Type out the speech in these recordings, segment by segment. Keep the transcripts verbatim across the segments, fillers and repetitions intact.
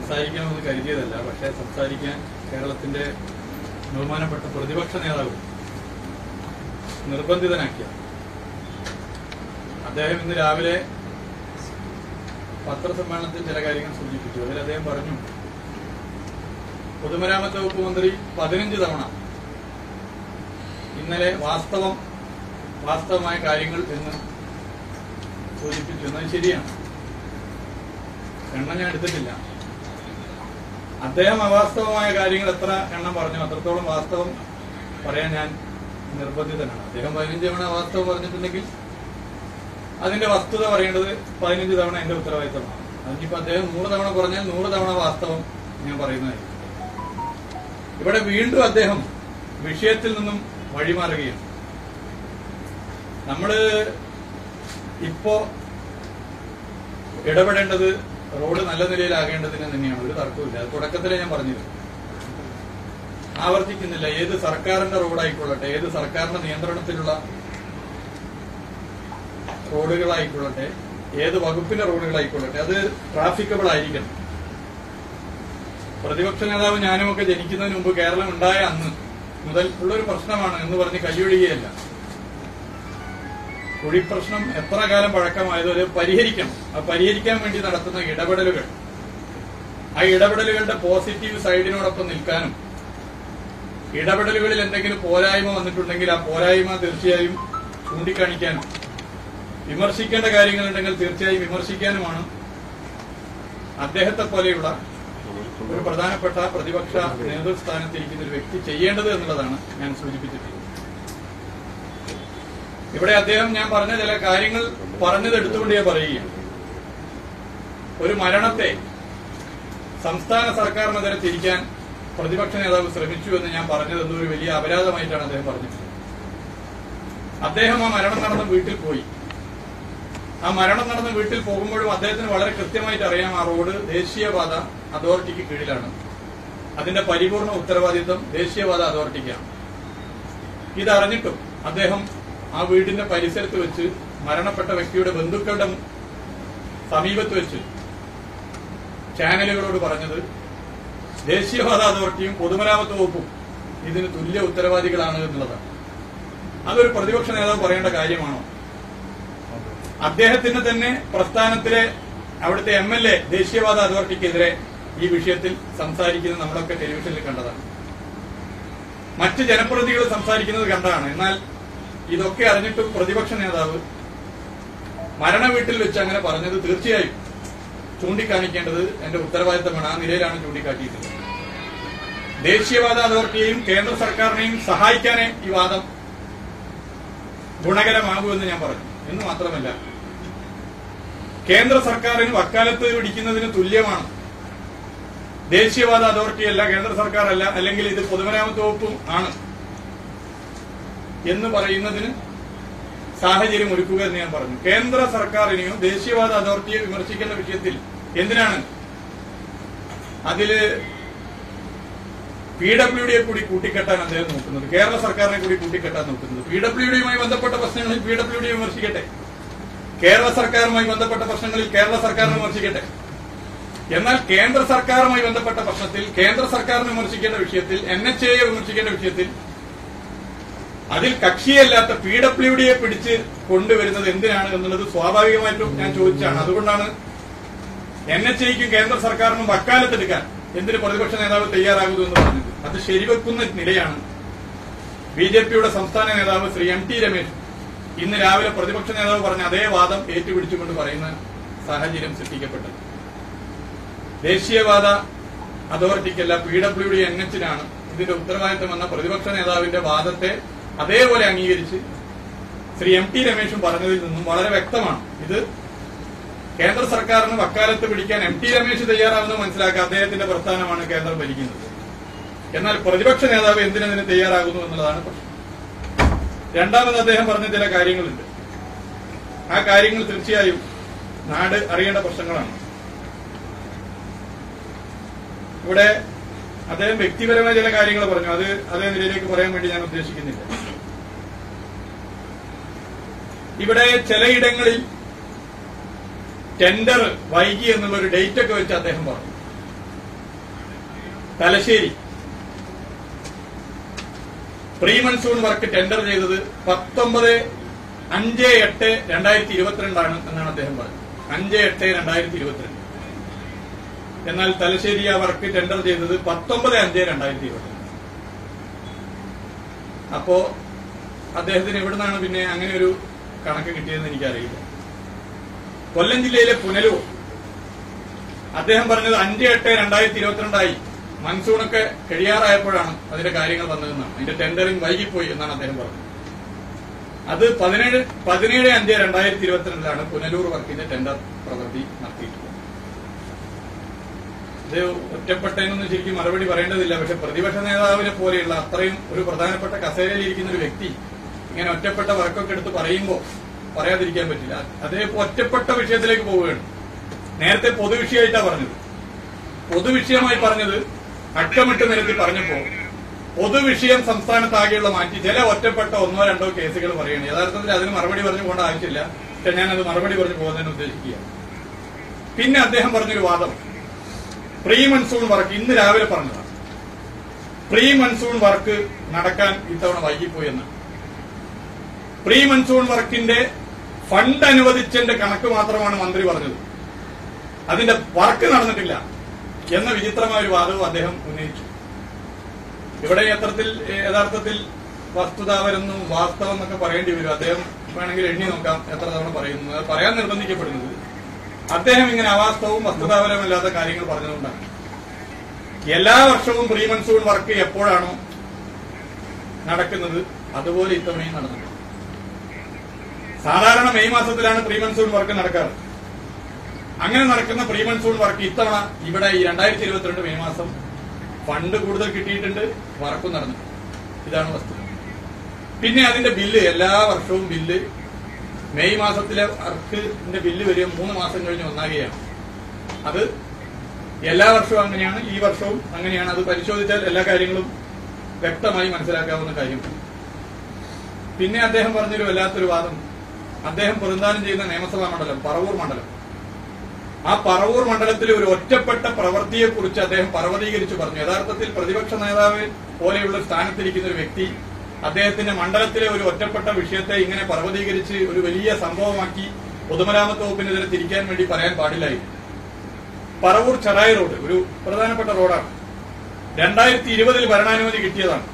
സംസാരിക്കണമെന്ന് കരുതിയതല്ല. പക്ഷേ സംസാരിക്കാൻ കേരളത്തിന്റെ ബഹുമാനപ്പെട്ട പ്രതിപക്ഷ നേതാവ് നിർബന്ധിതനാക്കിയ അദ്ദേഹം ഇന്ന് രാവിലെ പത്രസമ്മേളനത്തിൽ ചില കാര്യങ്ങൾ സൂചിപ്പിച്ചു. അതിൽ അദ്ദേഹം പറഞ്ഞു, പൊതുമരാമത്ത് വകുപ്പ് മന്ത്രി പതിനഞ്ച് തവണ ഇന്നലെ വാസ്തവം വാസ്തവമായ കാര്യങ്ങൾ എന്ന് സൂചിപ്പിച്ചു. എന്നത് ശരിയാണ്, എണ്ണം ഞാൻ എടുത്തിട്ടില്ല. അദ്ദേഹം അവാസ്തവമായ കാര്യങ്ങൾ എത്ര എണ്ണം പറഞ്ഞു അത്രത്തോളം വാസ്തവം പറയാൻ ഞാൻ നിർബന്ധിതനാണ്. അദ്ദേഹം പതിനഞ്ച് തവണ വാസ്തവം പറഞ്ഞിട്ടുണ്ടെങ്കിൽ അതിന്റെ വസ്തുത പറയേണ്ടത് പതിനഞ്ച് തവണ എന്റെ ഉത്തരവാദിത്തമാണ്. അതിനിപ്പോ അദ്ദേഹം നൂറ് തവണ പറഞ്ഞാൽ നൂറ് തവണ വാസ്തവം ഞാൻ പറയുന്നതായിരിക്കും. ഇവിടെ വീണ്ടും അദ്ദേഹം വിഷയത്തിൽ നിന്നും വഴിമാറുകയാണ്. നമ്മള് ഇപ്പോ ഇടപെടേണ്ടത് റോഡ് നല്ല നിലയിലാകേണ്ടതിന് തന്നെയാണ്, ഒരു തർക്കമില്ല. അത് തുടക്കത്തിലേ ഞാൻ പറഞ്ഞിരുന്നു, ആവർത്തിക്കുന്നില്ല. ഏത് സർക്കാരിന്റെ റോഡായിക്കൊള്ളട്ടെ, ഏത് സർക്കാരിന്റെ നിയന്ത്രണത്തിലുള്ള റോഡുകളായിക്കൊള്ളട്ടെ, ഏത് വകുപ്പിന്റെ റോഡുകളായിക്കൊള്ളട്ടെ, അത് ട്രാഫിക്കബിൾ ആയിരിക്കണം. പ്രതിപക്ഷ നേതാവ് ഞാനുമൊക്കെ ജനിക്കുന്നതിന് മുമ്പ് കേരളം ഉണ്ടായ അന്ന് മുതൽ ഉള്ളൊരു പ്രശ്നമാണ് എന്ന് പറഞ്ഞ് കൈയൊഴിയുകയല്ല. കുഴിപ്രശ്നം എത്ര കാലം പഴക്കമായതോ അത് പരിഹരിക്കണം. ആ പരിഹരിക്കാൻ വേണ്ടി നടത്തുന്ന ഇടപെടലുകൾ, ആ ഇടപെടലുകളുടെ പോസിറ്റീവ് സൈഡിനോടൊപ്പം നിൽക്കാനും ഇടപെടലുകളിൽ എന്തെങ്കിലും പോരായ്മ വന്നിട്ടുണ്ടെങ്കിൽ ആ പോരായ്മ തീർച്ചയായും ചൂണ്ടിക്കാണിക്കാനും വിമർശിക്കേണ്ട കാര്യങ്ങളുണ്ടെങ്കിൽ തീർച്ചയായും വിമർശിക്കാനുമാണ് അദ്ദേഹത്തെ പോലെയുള്ള ഒരു പ്രധാനപ്പെട്ട പ്രതിപക്ഷ നേതൃസ്ഥാനത്തിരിക്കുന്ന ഒരു വ്യക്തി ചെയ്യേണ്ടത് എന്നുള്ളതാണ് ഞാൻ സൂചിപ്പിച്ചിട്ടുള്ളത്. ഇവിടെ അദ്ദേഹം ഞാൻ പറഞ്ഞ ചില കാര്യങ്ങൾ പറഞ്ഞത് എടുത്തുകൊണ്ട് ഞാൻ പറയുകയാണ്. ഒരു മരണത്തെ സംസ്ഥാന സർക്കാരിനെതിരെ തിരിക്കാൻ പ്രതിപക്ഷ നേതാവ് ശ്രമിച്ചു എന്ന് ഞാൻ പറഞ്ഞത് എന്നൊരു വലിയ അപരാധമായിട്ടാണ് അദ്ദേഹം പറഞ്ഞിട്ടുള്ളത്. അദ്ദേഹം ആ മരണം നടന്ന വീട്ടിൽ പോയി. ആ മരണം നടന്ന വീട്ടിൽ പോകുമ്പോഴും അദ്ദേഹത്തിന് വളരെ കൃത്യമായിട്ട് അറിയാം ആ റോഡ് ദേശീയപാത അതോറിറ്റിക്ക് കീഴിലാണ്, അതിന്റെ പരിപൂർണ ഉത്തരവാദിത്വം ദേശീയപാത അതോറിറ്റിക്കാണ്. ഇതറിഞ്ഞിട്ടും അദ്ദേഹം ആ വീടിന്റെ പരിസരത്ത് വെച്ച് മരണപ്പെട്ട വ്യക്തിയുടെ ബന്ധുക്കളുടെ സമീപത്ത് വെച്ച് ചാനലുകളോട് പറഞ്ഞത് ദേശീയപാത അതോറിറ്റിയും പൊതുമരാമത്ത് വകുപ്പും ഇതിന് തുല്യ ഉത്തരവാദികളാണ് എന്നുള്ളതാണ്. അതൊരു പ്രതിപക്ഷ നേതാവ് പറയേണ്ട കാര്യമാണോ? അദ്ദേഹത്തിന്റെ തന്നെ പ്രസ്ഥാനത്തിലെ അവിടുത്തെ എം എൽ എ ദേശീയപാത അതോറിറ്റിക്കെതിരെ ഈ വിഷയത്തിൽ സംസാരിക്കുന്നത് നമ്മളൊക്കെ ടെലിവിഷനിൽ കണ്ടതാണ്, മറ്റ് ജനപ്രതിനിധികൾ സംസാരിക്കുന്നത് കണ്ടതാണ്. എന്നാൽ ഇതൊക്കെ അറിഞ്ഞിട്ടും പ്രതിപക്ഷ നേതാവ് മരണ വീട്ടിൽ വെച്ച് അങ്ങനെ പറഞ്ഞത് തീർച്ചയായും ചൂണ്ടിക്കാണിക്കേണ്ടത് എന്റെ ഉത്തരവാദിത്തമാണ്. ആ നിലയിലാണ് ചൂണ്ടിക്കാട്ടിയിട്ടുള്ളത്. ദേശീയപാത അതോറിറ്റിയെയും കേന്ദ്ര സർക്കാരിനെയും സഹായിക്കാനേ ഈ വാദം ഗുണകരമാകുമെന്ന് ഞാൻ പറഞ്ഞു എന്ന് മാത്രമല്ല, കേന്ദ്ര സർക്കാരിന് വക്കാലത്ത് പിടിക്കുന്നതിന് തുല്യമാണ് ദേശീയപാത അതോറിറ്റിയല്ല, കേന്ദ്ര സർക്കാരല്ല, അല്ലെങ്കിൽ ഇത് പൊതുമരാമത്ത് വകുപ്പും ആണ് എന്ന് പറയുന്നതിന് സാഹചര്യം ഒരുക്കുക എന്ന് ഞാൻ പറഞ്ഞു. കേന്ദ്ര സർക്കാരിനെയോ ദേശീയപാത അതോറിറ്റിയെ വിമർശിക്കേണ്ട വിഷയത്തിൽ എന്തിനാണ് അതില് പി ഡബ്ല്യു ഡിയെ കൂടി കൂട്ടിക്കെട്ടാൻ അദ്ദേഹം നോക്കുന്നത്, കേരള സർക്കാരിനെ കൂടി കൂട്ടിക്കെട്ടാൻ നോക്കുന്നത്? പി ഡബ്ല്യു ഡിയുമായി ബന്ധപ്പെട്ട പ്രശ്നങ്ങളിൽ പി ഡബ്ല്യു ഡി വിമർശിക്കട്ടെ, കേരള സർക്കാരുമായി ബന്ധപ്പെട്ട പ്രശ്നങ്ങളിൽ കേരള സർക്കാരിനെ വിമർശിക്കട്ടെ. എന്നാൽ കേന്ദ്ര സർക്കാരുമായി ബന്ധപ്പെട്ട പ്രശ്നത്തിൽ കേന്ദ്ര സർക്കാരിനെ വിമർശിക്കേണ്ട വിഷയത്തിൽ, എൻ എച്ച് എയെ വിമർശിക്കേണ്ട വിഷയത്തിൽ അതിൽ കക്ഷിയല്ലാത്ത പി ഡബ്ല്യു ഡിയെ പിടിച്ച് കൊണ്ടുവരുന്നത് എന്തിനാണ് എന്നുള്ളത് സ്വാഭാവികമായിട്ടും ഞാൻ ചോദിച്ചാണ്. അതുകൊണ്ടാണ് എൻ എച്ച് എയ്ക്കും കേന്ദ്ര സർക്കാരിനും വക്കാലത്തെടുക്കാൻ എന്തിന് പ്രതിപക്ഷ നേതാവ് തയ്യാറാകുന്നു എന്ന് പറഞ്ഞത്. അത് ശരിവെക്കുന്ന നിലയാണ് ബി ജെ പിയുടെ സംസ്ഥാന നേതാവ് ശ്രീ എം ടി രമേശ് ഇന്ന് രാവിലെ പ്രതിപക്ഷ നേതാവ് പറഞ്ഞ അതേ വാദം ഏറ്റുപിടിച്ചുകൊണ്ട് പറയുന്ന സാഹചര്യം സൃഷ്ടിക്കപ്പെട്ടത്. ദേശീയപാത അതോറിറ്റിക്കല്ല, പി ഡബ്ല്യു ഡി എൻ എച്ചിനാണ് ഇതിന്റെ ഉത്തരവാദിത്തമെന്ന പ്രതിപക്ഷ നേതാവിന്റെ വാദത്തെ അതേപോലെ അംഗീകരിച്ച് ശ്രീ എം ടി രമേശും പറഞ്ഞതിൽ നിന്നും വളരെ വ്യക്തമാണ് ഇത് കേന്ദ്ര സർക്കാരിന് വക്കാലത്ത് പിടിക്കാൻ എം ടി രമേശ് തയ്യാറാവുന്നത് മനസ്സിലാക്കുക. അദ്ദേഹത്തിന്റെ പ്രസ്ഥാനമാണ് കേന്ദ്രം ഭരിക്കുന്നത്. എന്നാൽ പ്രതിപക്ഷ നേതാവ് എന്തിനതിന് തയ്യാറാകുന്നു എന്നുള്ളതാണ് പ്രശ്നം. രണ്ടാമത് അദ്ദേഹം പറഞ്ഞ ചില കാര്യങ്ങളുണ്ട്. ആ കാര്യങ്ങൾ തീർച്ചയായും നാട് അറിയേണ്ട പ്രശ്നങ്ങളാണ്. ഇവിടെ അദ്ദേഹം വ്യക്തിപരമായ ചില കാര്യങ്ങൾ പറഞ്ഞു, അത് അതേ നിലയിലേക്ക് പറയാൻ വേണ്ടി ഞാൻ ഉദ്ദേശിക്കുന്നില്ല. ഇവിടെ ചിലയിടങ്ങളിൽ ടെൻഡർ വൈകി എന്നുള്ളൊരു ഡേറ്റ് ഒക്കെ വെച്ച് അദ്ദേഹം പറഞ്ഞു. Thalassery pre monsoon work tender ചെയ്തത് പത്തൊമ്പത് അഞ്ച് എട്ട് രണ്ടായിരത്തി ഇരുപത്തിരണ്ടാണ് എന്നാണ് അദ്ദേഹം പറഞ്ഞത്. അഞ്ച് എട്ട് രണ്ടായിരത്തി ഇരുപത്തിരണ്ട് എന്നാൽ തലശ്ശേരി ആ വർക്ക് ടെൻഡർ ചെയ്തത് പത്തൊമ്പത് അഞ്ച് രണ്ടായിരത്തി ഇരുപത്തിരണ്ട്. അപ്പോ അദ്ദേഹത്തിന് എവിടുന്നാണ് പിന്നെ അങ്ങനെ ഒരു കണക്ക് കിട്ടിയതെന്ന് എനിക്കറിയില്ല. കൊല്ലം ജില്ലയിലെ പുനലൂർ അദ്ദേഹം പറഞ്ഞത് അഞ്ച് എട്ട് രണ്ടായിരത്തി ഇരുപത്തിരണ്ടായി മൺസൂണൊക്കെ കഴിയാറായപ്പോഴാണ് അതിന്റെ കാര്യങ്ങൾ വന്നതെന്നാണ്, അതിന്റെ ടെൻഡറിംഗ് വൈകിപ്പോയി എന്നാണ് അദ്ദേഹം പറഞ്ഞത്. അത് പതിനേഴ് പതിനേഴ് അഞ്ച് രണ്ടായിരത്തി ഇരുപത്തിരണ്ടിലാണ് പുനലൂർ വർക്കിന്റെ ടെൻഡർ പ്രവൃത്തി നടത്തിയിട്ടുള്ളത്. ഇത് ഒറ്റപ്പെട്ടതിനൊന്നും ശരിക്കും മറുപടി പറയേണ്ടതില്ല, പക്ഷെ പ്രതിപക്ഷ നേതാവിനെ പോലെയുള്ള അത്രയും ഒരു പ്രധാനപ്പെട്ട കസേരയിലിരിക്കുന്ന ഒരു വ്യക്തി ഇങ്ങനെ ഒറ്റപ്പെട്ട വർക്കൊക്കെ എടുത്ത് പറയുമ്പോൾ പറയാതിരിക്കാൻ പറ്റില്ല. അതേ ഒറ്റപ്പെട്ട വിഷയത്തിലേക്ക് പോവുകയാണ്. നേരത്തെ പൊതുവിഷയമായിട്ടാണ് പറഞ്ഞത്, പൊതുവിഷയമായി പറഞ്ഞത് അക്ഷമിട്ട് നിരത്തി പറഞ്ഞപ്പോൾ പൊതുവിഷയം സംസ്ഥാനത്താകെയുള്ള മാറ്റി ചില ഒറ്റപ്പെട്ട ഒന്നോ രണ്ടോ കേസുകൾ പറയുകയാണ്. യഥാർത്ഥത്തിൽ അതിന് മറുപടി പറഞ്ഞു പോകേണ്ട ആവശ്യമില്ല, പക്ഷെ ഞാനത് മറുപടി പറഞ്ഞു പോകുന്നതിന് ഉദ്ദേശിക്കുകയാണ്. പിന്നെ അദ്ദേഹം പറഞ്ഞൊരു വാദം പ്രീ മൺസൂൺ വർക്ക് ഇന്ന് രാവിലെ പറഞ്ഞതാണ്, പ്രീ മൺസൂൺ വർക്ക് നടക്കാൻ ഇത്തവണ വൈകിപ്പോയി എന്നാണ്. പ്രീ മൺസൂൺ വർക്കിന്റെ ഫണ്ട് അനുവദിച്ചതിന്റെ കണക്ക് മാത്രമാണ് മന്ത്രി പറഞ്ഞത്, അതിന്റെ വർക്ക് നടന്നിട്ടില്ല എന്ന വിചിത്രമായ ഒരു വാദവും അദ്ദേഹം ഉന്നയിച്ചു. ഇവിടെ യത്രത്തിൽ യഥാർത്ഥത്തിൽ വസ്തുതാപരമെന്നും വാസ്തവം എന്നൊക്കെ പറയേണ്ടി വരും. അദ്ദേഹം വേണമെങ്കിൽ എണ്ണി നോക്കാം എത്ര തവണ പറയുന്നു, അത് പറയാൻ നിർബന്ധിക്കപ്പെടുന്നത് അദ്ദേഹം ഇങ്ങനെ അവാസ്തവവും വസ്തുതാപരമല്ലാത്ത കാര്യങ്ങൾ പറഞ്ഞതുകൊണ്ടാണ്. എല്ലാ വർഷവും പ്രീ മൺസൂൺ വർക്ക് എപ്പോഴാണോ നടക്കുന്നത് അതുപോലെ ഇത്തവണയും നടന്നിട്ടുണ്ട്. സാധാരണ മെയ് മാസത്തിലാണ് പ്രീ മൺസൂൺ വർക്ക് നടക്കാറ്. അങ്ങനെ നടക്കുന്ന പ്രീ മൺസൂൺ വർക്ക് ഇത്തവണ ഇവിടെ ഈ രണ്ടായിരത്തി ഇരുപത്തിരണ്ട് മെയ് മാസം ഫണ്ട് കൂടുതൽ കിട്ടിയിട്ടുണ്ട്, വർക്കും നടന്നിട്ടുണ്ട്. ഇതാണ് വസ്തുത. പിന്നെ അതിന്റെ ബില്ല് എല്ലാ വർഷവും ബില്ല് മെയ് മാസത്തിലെ വർക്കിന്റെ ബില്ല് വരിക മൂന്ന് മാസം കഴിഞ്ഞ് ഒന്നാകുകയാണ്. അത് എല്ലാ വർഷവും അങ്ങനെയാണ്, ഈ വർഷവും അങ്ങനെയാണ്. അത് പരിശോധിച്ചാൽ എല്ലാ കാര്യങ്ങളും വ്യക്തമായി മനസ്സിലാക്കാവുന്ന കാര്യമാണ്. പിന്നെ അദ്ദേഹം പറഞ്ഞൊരു വല്ലാത്തൊരു വാദം, അദ്ദേഹം പ്രതിനിധാനം ചെയ്യുന്ന നിയമസഭാ മണ്ഡലം പറവൂർ മണ്ഡലം, ആ പറവൂർ മണ്ഡലത്തിലെ ഒരു ഒറ്റപ്പെട്ട പ്രവൃത്തിയെക്കുറിച്ച് അദ്ദേഹം പർവ്വതീകരിച്ചു പറഞ്ഞു. യഥാർത്ഥത്തിൽ പ്രതിപക്ഷ നേതാവ് പോലെയുള്ള സ്ഥാനത്തിരിക്കുന്ന ഒരു വ്യക്തി അദ്ദേഹത്തിന്റെ മണ്ഡലത്തിലെ ഒരു ഒറ്റപ്പെട്ട വിഷയത്തെ ഇങ്ങനെ പർവ്വതീകരിച്ച് ഒരു വലിയ സംഭവമാക്കി പൊതുമരാമത്ത് വകുപ്പിനെതിരെ തിരിക്കാൻ വേണ്ടി പറയാൻ പാടില്ലായിരുന്നു. പറവൂർ ചെറായി റോഡ് ഒരു പ്രധാനപ്പെട്ട റോഡാണ്, രണ്ടായിരത്തി ഇരുപതിൽ ഭരണാനുമതി കിട്ടിയതാണ്,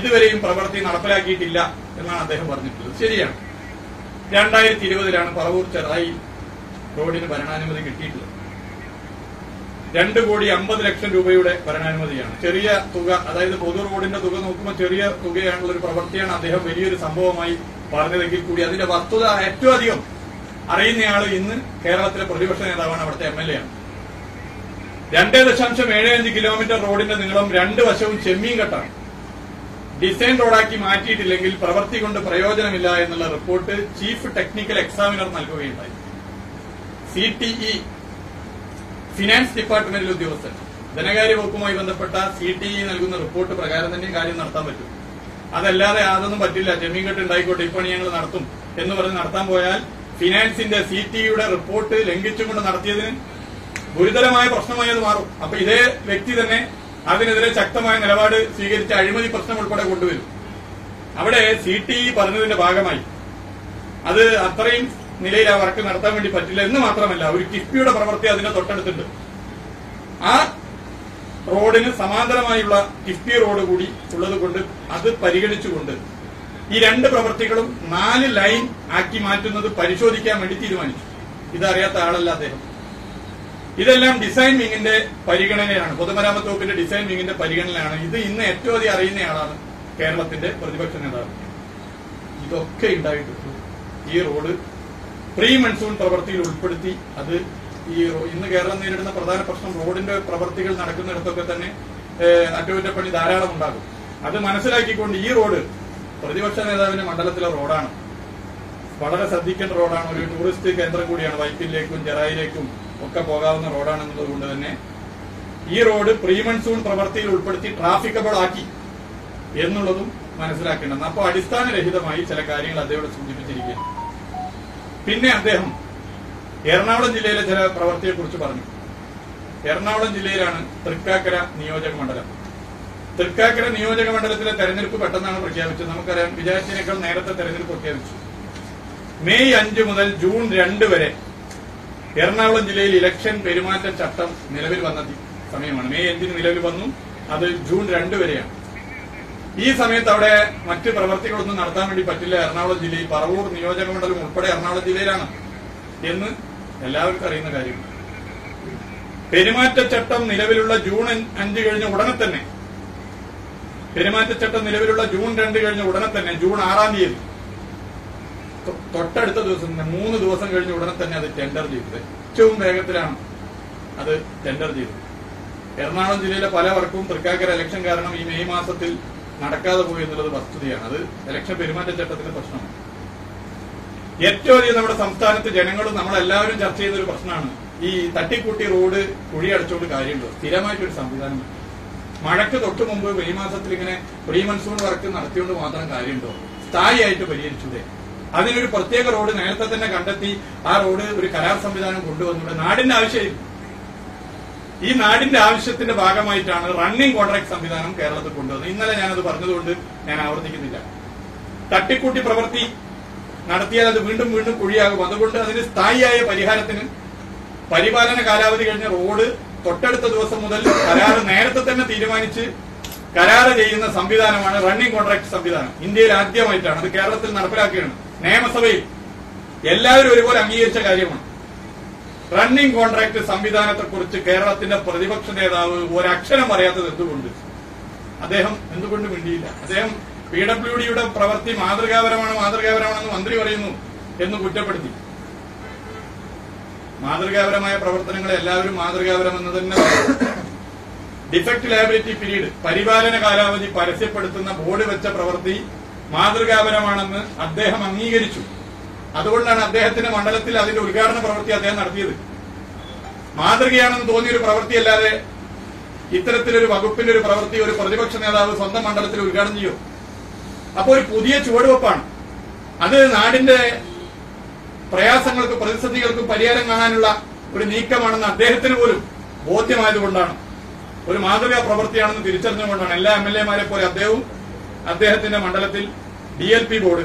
ഇതുവരെയും പ്രവൃത്തി നടപ്പിലാക്കിയിട്ടില്ല എന്നാണ് അദ്ദേഹം പറഞ്ഞിട്ടുള്ളത്. ശരിയാണ്, രണ്ടായിരത്തി ഇരുപതിലാണ് പറവൂർ ചെറായി റോഡിന് ഭരണാനുമതി കിട്ടിയിട്ടുള്ളത്. രണ്ട് കോടി അമ്പത് ലക്ഷം രൂപയുടെ ഭരണാനുമതിയാണ്, ചെറിയ തുക. അതായത് പൊതു റോഡിന്റെ തുക നോക്കുമ്പോൾ ചെറിയ തുകയാണുള്ള ഒരു പ്രവൃത്തിയാണ് അദ്ദേഹം വലിയൊരു സംഭവമായി പറഞ്ഞതെങ്കിൽ കൂടി അതിന്റെ വസ്തുത ഏറ്റവും അധികം അറിയുന്നയാൾ ഇന്ന് കേരളത്തിലെ പ്രതിപക്ഷ നേതാവാണ്, അവിടുത്തെ എം എൽ എ ആണ്. രണ്ടേ ദശാംശം ഏഴ് അഞ്ച് കിലോമീറ്റർ റോഡിന്റെ നീളം രണ്ട് വശവും ചെമ്മീൻ കെട്ടാണ്. ഡിസൈൻ റോഡാക്കി മാറ്റിയിട്ടില്ലെങ്കിൽ പ്രവൃത്തി കൊണ്ട് പ്രയോജനമില്ല എന്നുള്ള റിപ്പോർട്ട് ചീഫ് ടെക്നിക്കൽ എക്സാമിനർ നൽകുകയുണ്ടായി. സി ടി ഇ ഫിനാൻസ് ഡിപ്പാർട്ട്മെന്റിലെ ഉദ്യോഗസ്ഥൻ ധനകാര്യ വകുപ്പുമായി ബന്ധപ്പെട്ട സി ടി ഇ നൽകുന്ന റിപ്പോർട്ട് പ്രകാരം തന്നെ കാര്യം നടത്താൻ പറ്റും. അതല്ലാതെ അതൊന്നും പറ്റില്ല, ജമീൻ കെട്ട് ഉണ്ടായിക്കോട്ടെ ഇപ്പണി ഞങ്ങൾ നടത്തും എന്ന് പറഞ്ഞ് നടത്താൻ പോയാൽ ഫിനാൻസിന്റെ സി ടി ഇയുടെ റിപ്പോർട്ട് ലംഘിച്ചുകൊണ്ട് നടത്തിയതിന് ഗുരുതരമായ പ്രശ്നമായി അത് മാറും. അപ്പൊ ഇതേ വ്യക്തി തന്നെ അതിനെതിരെ ശക്തമായ നിലപാട് സ്വീകരിച്ച അഴിമതി പ്രശ്നം ഉൾപ്പെടെ കൊണ്ടുവരും. അവിടെ സി ടി ഇ പറഞ്ഞതിന്റെ ഭാഗമായി അത് അത്രയും നിലയിൽ ആ വർക്ക് നടത്താൻ വേണ്ടി പറ്റില്ല എന്ന് മാത്രമല്ല, ഒരു കിഫ്ബിയുടെ പ്രവൃത്തി അതിനെ തൊട്ടടുത്തുണ്ട്. ആ റോഡിന് സമാന്തരമായുള്ള കിഫ്ബി റോഡ് കൂടി ഉള്ളതുകൊണ്ട് അത് പരിഗണിച്ചുകൊണ്ട് ഈ രണ്ട് പ്രവൃത്തികളും നാല് ലൈൻ ആക്കി മാറ്റുന്നത് പരിശോധിക്കാൻ വേണ്ടി തീരുമാനിച്ചു. ഇതറിയാത്ത ആളല്ല അദ്ദേഹം. ഇതെല്ലാം ഡിസൈൻ വിങ്ങിന്റെ പരിഗണനയാണ്, പൊതുമരാമത്ത് വകുപ്പിന്റെ ഡിസൈൻ വിങ്ങിന്റെ പരിഗണനയാണ്. ഇത് ഇന്ന് ഏറ്റവും അധികം അറിയുന്നയാളാണ് കേരളത്തിന്റെ പ്രതിപക്ഷ നേതാവ്. ഇതൊക്കെ ഉണ്ടായിട്ടുണ്ട് ഈ റോഡ് പ്രീ മൺസൂൺ പ്രവൃത്തിയിൽ ഉൾപ്പെടുത്തി. അത് ഈ ഇന്ന് കേരളം നേരിടുന്ന പ്രധാന പ്രശ്നം റോഡിന്റെ പ്രവൃത്തികൾ നടക്കുന്നിടത്തൊക്കെ തന്നെ അറ്റകുറ്റപ്പണി ധാരാളം ഉണ്ടാകും. അത് മനസ്സിലാക്കിക്കൊണ്ട് ഈ റോഡ് പ്രതിപക്ഷ നേതാവിന്റെ മണ്ഡലത്തിലെ റോഡാണ്, വളരെ ശ്രദ്ധിക്കേണ്ട റോഡാണ്, ഒരു ടൂറിസ്റ്റ് കേന്ദ്രം കൂടിയാണ്, വൈപ്പിലേക്കും ചെറായിലേക്കും ഒക്കെ പോകാവുന്ന റോഡാണെന്നതുകൊണ്ട് തന്നെ ഈ റോഡ് പ്രീ മൺസൂൺ പ്രവൃത്തിയിൽ ഉൾപ്പെടുത്തി ട്രാഫിക്കബിൾ ആക്കി എന്നുള്ളതും മനസ്സിലാക്കേണ്ടത്. അപ്പോൾ അടിസ്ഥാനരഹിതമായി ചില കാര്യങ്ങൾ അദ്ദേഹം സൂചിപ്പിച്ചിരിക്കുകയാണ്. പിന്നെ അദ്ദേഹം എറണാകുളം ജില്ലയിലെ ചില പ്രവൃത്തിയെക്കുറിച്ച് പറഞ്ഞു. എറണാകുളം ജില്ലയിലാണ് തൃക്കാക്കര നിയോജക മണ്ഡലം. തൃക്കാക്കര നിയോജക മണ്ഡലത്തിലെ തെരഞ്ഞെടുപ്പ് പെട്ടെന്നാണ് പ്രഖ്യാപിച്ചത്. നമുക്കറിയാം വിചാരിച്ചതിനേക്കാൾ നേരത്തെ തെരഞ്ഞെടുപ്പ് പ്രഖ്യാപിച്ചു. മെയ് അഞ്ച് മുതൽ ജൂൺ രണ്ട് വരെ എറണാകുളം ജില്ലയിൽ ഇലക്ഷൻ പെരുമാറ്റ ചട്ടം നിലവിൽ വന്ന സമയമാണ്. മെയ് അഞ്ചിന് നിലവിൽ വന്നു, അത് ജൂൺ രണ്ട് വരെയാണ്. ഈ സമയത്ത് അവിടെ മറ്റ് പ്രവർത്തികളൊന്നും നടത്താൻ വേണ്ടി പറ്റില്ല. എറണാകുളം ജില്ലയിൽ പറവൂർ നിയോജക മണ്ഡലം ഉൾപ്പെടെ എറണാകുളം ജില്ലയിലാണ് എന്ന് എല്ലാവർക്കും അറിയുന്ന കാര്യമാണ്. പെരുമാറ്റച്ചട്ടം നിലവിലുള്ള ജൂൺ അഞ്ച് കഴിഞ്ഞ ഉടനെ തന്നെ പെരുമാറ്റച്ചട്ടം നിലവിലുള്ള ജൂൺ രണ്ട് കഴിഞ്ഞ ഉടനെ തന്നെ ജൂൺ ആറാം തീയതി തൊട്ടടുത്ത ദിവസം തന്നെ മൂന്ന് ദിവസം കഴിഞ്ഞ ഉടനെ തന്നെ അത് ടെൻഡർ ചെയ്തത്. ഏറ്റവും വേഗത്തിലാണ് അത് ടെൻഡർ ചെയ്തത്. എറണാകുളം ജില്ലയിലെ പല വർക്കും തൃക്കാക്കര ഇലക്ഷൻ കാരണം ഈ മെയ് മാസത്തിൽ നടക്കാതെ പോയി എന്നുള്ളത് വസ്തുതയാണ്. അത് ഇലക്ഷൻ പെരുമാറ്റച്ചട്ടത്തിന്റെ പ്രശ്നമാണ്. ഏറ്റവും അധികം നമ്മുടെ സംസ്ഥാനത്ത് ജനങ്ങളും നമ്മളെല്ലാവരും ചർച്ച ചെയ്യുന്ന ഒരു പ്രശ്നമാണ് ഈ തട്ടിക്കൂട്ടി റോഡ് കുഴിയടച്ചുകൊണ്ട് കാര്യമുണ്ടോ? സ്ഥിരമായിട്ടൊരു സംവിധാനം മഴയ്ക്ക് തൊട്ട് മുമ്പ് മെയ് മാസത്തിൽ ഇങ്ങനെ പ്രീ മൺസൂൺ വർക്ക് നടത്തിയോണ്ട് മാത്രം കാര്യമുണ്ടോ? സ്ഥായിയായിട്ട് പരിഹരിച്ചൂടെ? അതിനൊരു പ്രത്യേക റോഡ് നേരത്തെ തന്നെ കണ്ടെത്തി ആ റോഡ് ഒരു കരാർ സംവിധാനം കൊണ്ടുവന്നൂടെ? നാടിന്റെ ആവശ്യമായിരുന്നു. ഈ നാടിന്റെ ആവശ്യത്തിന്റെ ഭാഗമായിട്ടാണ് റണ്ണിംഗ് കോൺട്രാക്ട് സംവിധാനം കേരളത്തിൽ കൊണ്ടുവന്നത്. ഇന്നലെ ഞാനത് പറഞ്ഞതുകൊണ്ട് ഞാൻ ആവർത്തിക്കുന്നില്ല. തട്ടിക്കൂട്ടി പ്രവൃത്തി നടത്തിയാൽ അത് വീണ്ടും വീണ്ടും കുഴിയാകും. അതുകൊണ്ട് അതിന് സ്ഥായിയായ പരിഹാരത്തിന് പരിപാലന കാലാവധി കഴിഞ്ഞ റോഡ് തൊട്ടടുത്ത ദിവസം മുതൽ കരാറ് നേരത്തെ തന്നെ തീരുമാനിച്ച് കരാറ് ചെയ്യുന്ന സംവിധാനമാണ് റണ്ണിംഗ് കോൺട്രാക്ട് സംവിധാനം. ഇന്ത്യയിൽ ആദ്യമായിട്ടാണ് അത് കേരളത്തിൽ നടപ്പിലാക്കുകയാണ്. നിയമസഭയിൽ എല്ലാവരും ഒരുപോലെ അംഗീകരിച്ച കാര്യമാണ്. റണ്ണിംഗ് കോൺട്രാക്ട് സംവിധാനത്തെക്കുറിച്ച് കേരളത്തിന്റെ പ്രതിപക്ഷ നേതാവ് ഒരക്ഷരം അറിയാത്തത് എന്തുകൊണ്ട്? അദ്ദേഹം എന്തുകൊണ്ട് മിണ്ടിയില്ല? അദ്ദേഹം പി ഡബ്ല്യു ഡിയുടെ പ്രവൃത്തി മാതൃകാപരമാണ് മാതൃകാപരമാണെന്ന് മന്ത്രി പറയുന്നു എന്ന് കുറ്റപ്പെടുത്തി. മാതൃകാപരമായ പ്രവർത്തനങ്ങളെ എല്ലാവരും മാതൃകാപരമെന്ന് തന്നെ. ഡിഫക്ട് ലയബിലിറ്റി പീരീഡ് പരിപാലന കാലാവധി പരസ്യപ്പെടുത്തുന്ന ബോർഡ് വെച്ച പ്രവൃത്തി മാതൃകാപരമാണെന്ന് അദ്ദേഹം അംഗീകരിച്ചു. അതുകൊണ്ടാണ് അദ്ദേഹത്തിന്റെ മണ്ഡലത്തിൽ അതിന്റെ ഉദ്ഘാടന പ്രവൃത്തി അദ്ദേഹം നടത്തിയത്. മാതൃകയാണെന്ന് തോന്നിയൊരു പ്രവൃത്തിയല്ലാതെ ഇത്തരത്തിലൊരു വകുപ്പിന്റെ ഒരു പ്രവൃത്തി ഒരു പ്രതിപക്ഷ നേതാവ് സ്വന്തം മണ്ഡലത്തിൽ ഉദ്ഘാടനം ചെയ്യും. അപ്പോൾ ഒരു പുതിയ ചുവടുവെപ്പാണ് അത്. നാടിന്റെ പ്രയാസങ്ങൾക്കും പ്രതിസന്ധികൾക്കും പരിഹാരം കാണാനുള്ള ഒരു നീക്കമാണെന്ന് അദ്ദേഹത്തിന് പോലും ബോധ്യമായതുകൊണ്ടാണ്, ഒരു മാതൃകാ പ്രവൃത്തിയാണെന്ന് തിരിച്ചറിഞ്ഞുകൊണ്ടാണ് എല്ലാ എം എൽ എമാരെ പോലെ അദ്ദേഹവും അദ്ദേഹത്തിന്റെ മണ്ഡലത്തിൽ ഡി എൽ പി ബോർഡ്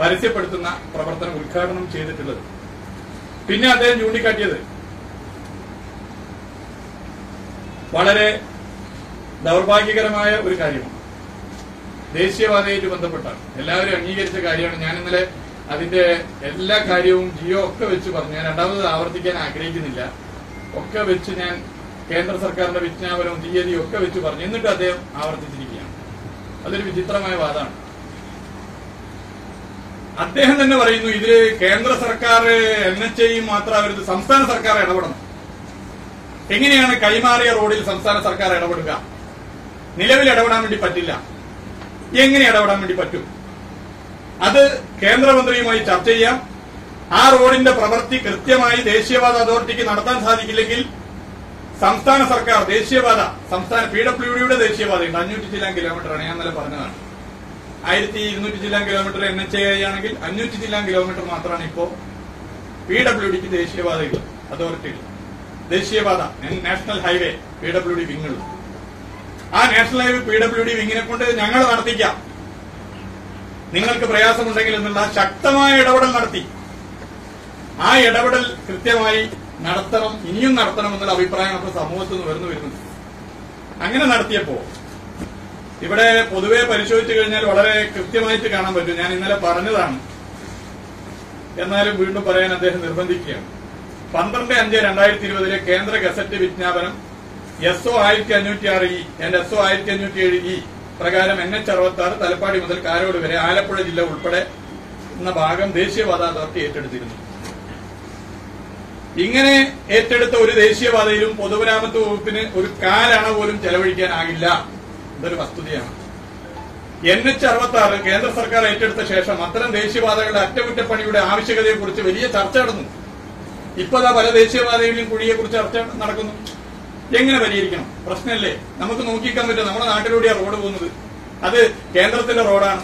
പരസ്യപ്പെടുത്തുന്ന പ്രവർത്തനം ഉദ്ഘാടനം ചെയ്തിട്ടുള്ളത്. പിന്നെ അദ്ദേഹം ചൂണ്ടിക്കാട്ടിയത് വളരെ ദൌർഭാഗ്യകരമായ ഒരു കാര്യമാണ്. ദേശീയപാതയായിട്ട് ബന്ധപ്പെട്ടാണ് എല്ലാവരും അംഗീകരിച്ച കാര്യമാണ്. ഞാൻ ഇന്നലെ അതിന്റെ എല്ലാ കാര്യവും ജിയോ ഒക്കെ വെച്ച് പറഞ്ഞു. ഞാൻ രണ്ടാമത് ആവർത്തിക്കാൻ ആഗ്രഹിക്കുന്നില്ല. ഒക്കെ വെച്ച് ഞാൻ കേന്ദ്ര സർക്കാരിന്റെ വിജ്ഞാപനവും തീയതിയും ഒക്കെ വെച്ച് പറഞ്ഞു. എന്നിട്ട് അദ്ദേഹം ആവർത്തിച്ചിരിക്കുകയാണ്. അതൊരു വിചിത്രമായ വാദമാണ്. അദ്ദേഹം തന്നെ പറയുന്നു ഇതില് കേന്ദ്ര സർക്കാർ എൻ എച്ച് ഐയും മാത്രമാവരുത്, സംസ്ഥാന സർക്കാർ ഇടപെടണം. എങ്ങനെയാണ് കൈമാറിയ റോഡിൽ സംസ്ഥാന സർക്കാർ ഇടപെടുക? നിലവിൽ ഇടപെടാൻ വേണ്ടി പറ്റില്ല. എങ്ങനെ ഇടപെടാൻ വേണ്ടി പറ്റും? അത് കേന്ദ്രമന്ത്രിയുമായി ചർച്ച ചെയ്യാം. ആ റോഡിന്റെ പ്രവൃത്തി കൃത്യമായി ദേശീയപാത അതോറിറ്റിക്ക് നടത്താൻ സാധിക്കില്ലെങ്കിൽ സംസ്ഥാന സർക്കാർ ദേശീയപാത സംസ്ഥാന പി ഡബ്ല്യു ഡിയുടെ ദേശീയപാതയുണ്ട്. അഞ്ഞൂറ്റി ചില്ലാൻ കിലോമീറ്ററാണ്. ഞാൻ ഇന്നലെ പറഞ്ഞതാണ് ആയിരത്തി ഇരുന്നൂറ്റി ചില്ലാൻ കിലോമീറ്റർ എൻ എച്ച് ഐ ആണെങ്കിൽ അഞ്ഞൂറ്റി ചില്ലാൻ കിലോമീറ്റർ മാത്രമാണ് ഇപ്പോൾ പി ഡബ്ല്യു ഡിക്ക് ദേശീയപാതകൾ അതോറിറ്റികൾ ദേശീയപാത national highway P W D വിങ്ങുകൾ. ആ national highway P W D വിങ്ങിനെ കൊണ്ട് ഞങ്ങൾ നടത്തിക്കാം, നിങ്ങൾക്ക് പ്രയാസമുണ്ടെങ്കിൽ എന്നുള്ള ശക്തമായ ഇടപെടൽ നടത്തി. ആ ഇടപെടൽ കൃത്യമായി നടത്തണം, ഇനിയും നടത്തണം എന്നുള്ള അഭിപ്രായം ഇപ്പോൾ സമൂഹത്തിൽ നിന്ന് ഉയർന്നു വരുന്നുണ്ട്. അങ്ങനെ നടത്തിയപ്പോൾ ഇവിടെ പൊതുവെ പരിശോധിച്ചു കഴിഞ്ഞാൽ വളരെ കൃത്യമായിട്ട് കാണാൻ പറ്റും. ഞാൻ ഇന്നലെ പറഞ്ഞതാണ്, എന്നാലും വീണ്ടും പറയാൻ അദ്ദേഹം നിർബന്ധിക്കുകയാണ്. പന്ത്രണ്ട് അഞ്ച് രണ്ടായിരത്തി ഇരുപതിലെ കേന്ദ്ര ഗസറ്റ് വിജ്ഞാപനം എസ് ഒ ആയിരത്തി അഞ്ഞൂറ്റി ആറ് ഇ ആൻഡ് എസ് ഒ ആയിരത്തി അഞ്ഞൂറ്റി ഏഴ് ഇ പ്രകാരം എൻ എച്ച് അറുപത്തി ആറ് തലപ്പാടി മുതൽ കാരോട് വരെ ആലപ്പുഴ ജില്ല ഉൾപ്പെടെ എന്ന ഭാഗം ദേശീയപാത അതോറിറ്റി ഏറ്റെടുത്തിരുന്നു. ഇങ്ങനെ ഏറ്റെടുത്ത ഒരു ദേശീയപാതയിലും പൊതുമരാമത്ത് വകുപ്പിന് ഒരു കാലണ പോലും ചെലവഴിക്കാനാകില്ല. ഇതൊരു വസ്തുതയാണ്. എൻ എച്ച് അറുപത്തി ആറ് കേന്ദ്ര സർക്കാർ ഏറ്റെടുത്ത ശേഷം അത്തരം ദേശീയപാതകളുടെ അറ്റകുറ്റപ്പണിയുടെ ആവശ്യകതയെക്കുറിച്ച് വലിയ ചർച്ച നടന്നു. ഇപ്പോഴാ പല ദേശീയപാതയിലും കുഴിയെക്കുറിച്ച് ചർച്ച നടക്കുന്നു. എങ്ങനെ പരിഹരിക്കണം? പ്രശ്നമല്ലേ? നമുക്ക് നോക്കിക്കാൻ പറ്റും. നമ്മുടെ നാട്ടിലൂടെയാണ് റോഡ് പോകുന്നത്. അത് കേന്ദ്രത്തിന്റെ റോഡാണ്,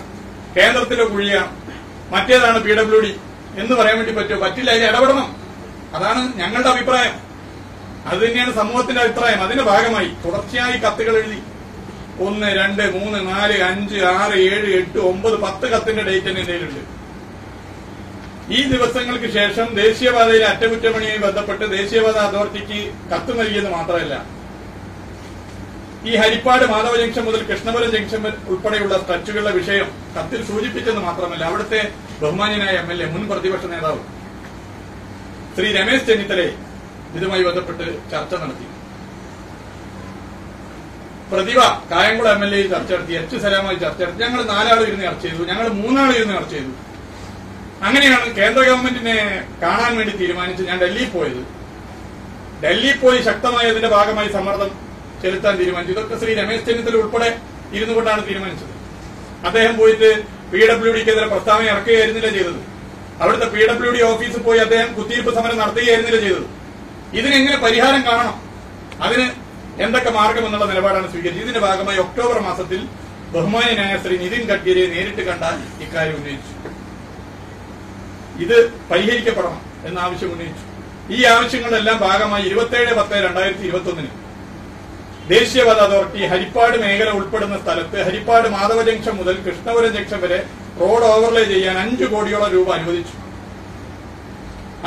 കേന്ദ്രത്തിലെ കുഴിയാണ്, മറ്റേതാണ് പി ഡബ്ല്യു ഡി എന്ന് പറയാൻ വേണ്ടി പറ്റുമോ? പറ്റില്ല. അതിൽ ഇടപെടണം. അതാണ് ഞങ്ങളുടെ അഭിപ്രായം. അത് തന്നെയാണ് സമൂഹത്തിന്റെ അഭിപ്രായം. അതിന്റെ ഭാഗമായി തുടർച്ചയായി കത്തുകൾ എഴുതി ഒന്ന് രണ്ട് മൂന്ന് നാല് അഞ്ച് ആറ് ഏഴ് എട്ട് ഒമ്പത് പത്ത് കത്തിന്റെ ഡേറ്റ് എന്റെ കയ്യിലുണ്ട്. ഈ ദിവസങ്ങൾക്ക് ശേഷം ദേശീയപാതയിലെ അറ്റകുറ്റപ്പണിയുമായി ബന്ധപ്പെട്ട് ദേശീയപാത അതോറിറ്റിക്ക് കത്ത് നൽകിയെന്ന് മാത്രമല്ല, ഈ ഹരിപ്പാട് മാധവ ജംഗ്ഷൻ മുതൽ കൃഷ്ണപുരം ജംഗ്ഷൻ ഉൾപ്പെടെയുള്ള സ്ട്രെച്ചുകളുടെ വിഷയം കത്തിൽ സൂചിപ്പിച്ചെന്ന് മാത്രമല്ല, അവിടുത്തെ ബഹുമാന്യനായ എം എൽ എ മുൻ പ്രതിപക്ഷ നേതാവ് ശ്രീ രമേശ് ചെന്നിത്തലയെ ഇതുമായി ബന്ധപ്പെട്ട് ചർച്ച നടത്തി. Prathibha Kayamkulam M L A ചർച്ച നടത്തി, എച്ച് സലാമായി ചർച്ച നടത്തി, ഞങ്ങൾ നാലാൾ ഇരുന്ന് ചർച്ച ചെയ്തു, ഞങ്ങൾ മൂന്നാൾ ഇരുന്ന് ചർച്ച ചെയ്തു. അങ്ങനെയാണ് കേന്ദ്ര ഗവൺമെന്റിനെ കാണാൻ വേണ്ടി തീരുമാനിച്ച് ഞാൻ ഡൽഹിയിൽ പോയത്. ഡൽഹിയിൽ പോയി ശക്തമായതിന്റെ ഭാഗമായി സമ്മർദ്ദം ചെലുത്താൻ തീരുമാനിച്ചു. ഇതൊക്കെ ശ്രീ രമേശ് ചെന്നിത്തല ഉൾപ്പെടെ ഇരുന്നുകൊണ്ടാണ് തീരുമാനിച്ചത്. അദ്ദേഹം പോയിട്ട് പി ഡബ്ല്യു ഡിക്കെതിരെ പ്രസ്താവന ഇറക്കുകയായിരുന്നില്ല ചെയ്തത്. അവിടുത്തെ പി ഡബ്ല്യു ഡി ഓഫീസിൽ പോയി അദ്ദേഹം കുത്തിയിരിപ്പ് സമരം നടത്തുകയായിരുന്നില്ല ചെയ്തത്. ഇതിനെങ്ങനെ പരിഹാരം കാണണം, അതിന് എന്തൊക്കെ മാർഗം എന്നുള്ള നിലപാടാണ് സ്വീകരിച്ചത്. ഇതിന്റെ ഭാഗമായി ഒക്ടോബർ മാസത്തിൽ ബഹുമാന്യനായ ശ്രീ നിതിൻ ഗഡ്കരിയെ നേരിട്ട് കണ്ടാൽ ഇക്കാര്യം ഉന്നയിച്ചു. ഇത് പരിഹരിക്കപ്പെടണം എന്ന ആവശ്യം ഉന്നയിച്ചു. ഈ ആവശ്യങ്ങളെല്ലാം ഭാഗമായി ഇരുപത്തിയേഴ് പത്ത് രണ്ടായിരത്തി ഇരുപത്തി ഒന്നിന് ദേശീയപാത അതോറിറ്റി ഹരിപ്പാട് മേഖല ഉൾപ്പെടുന്ന സ്ഥലത്ത് ഹരിപ്പാട് മാധവ ജംഗ്ഷൻ മുതൽ കൃഷ്ണപുരം ജംഗ്ഷൻ വരെ റോഡ് ഓവർലേ ചെയ്യാൻ അഞ്ചു കോടിയോളം രൂപ അനുവദിച്ചു.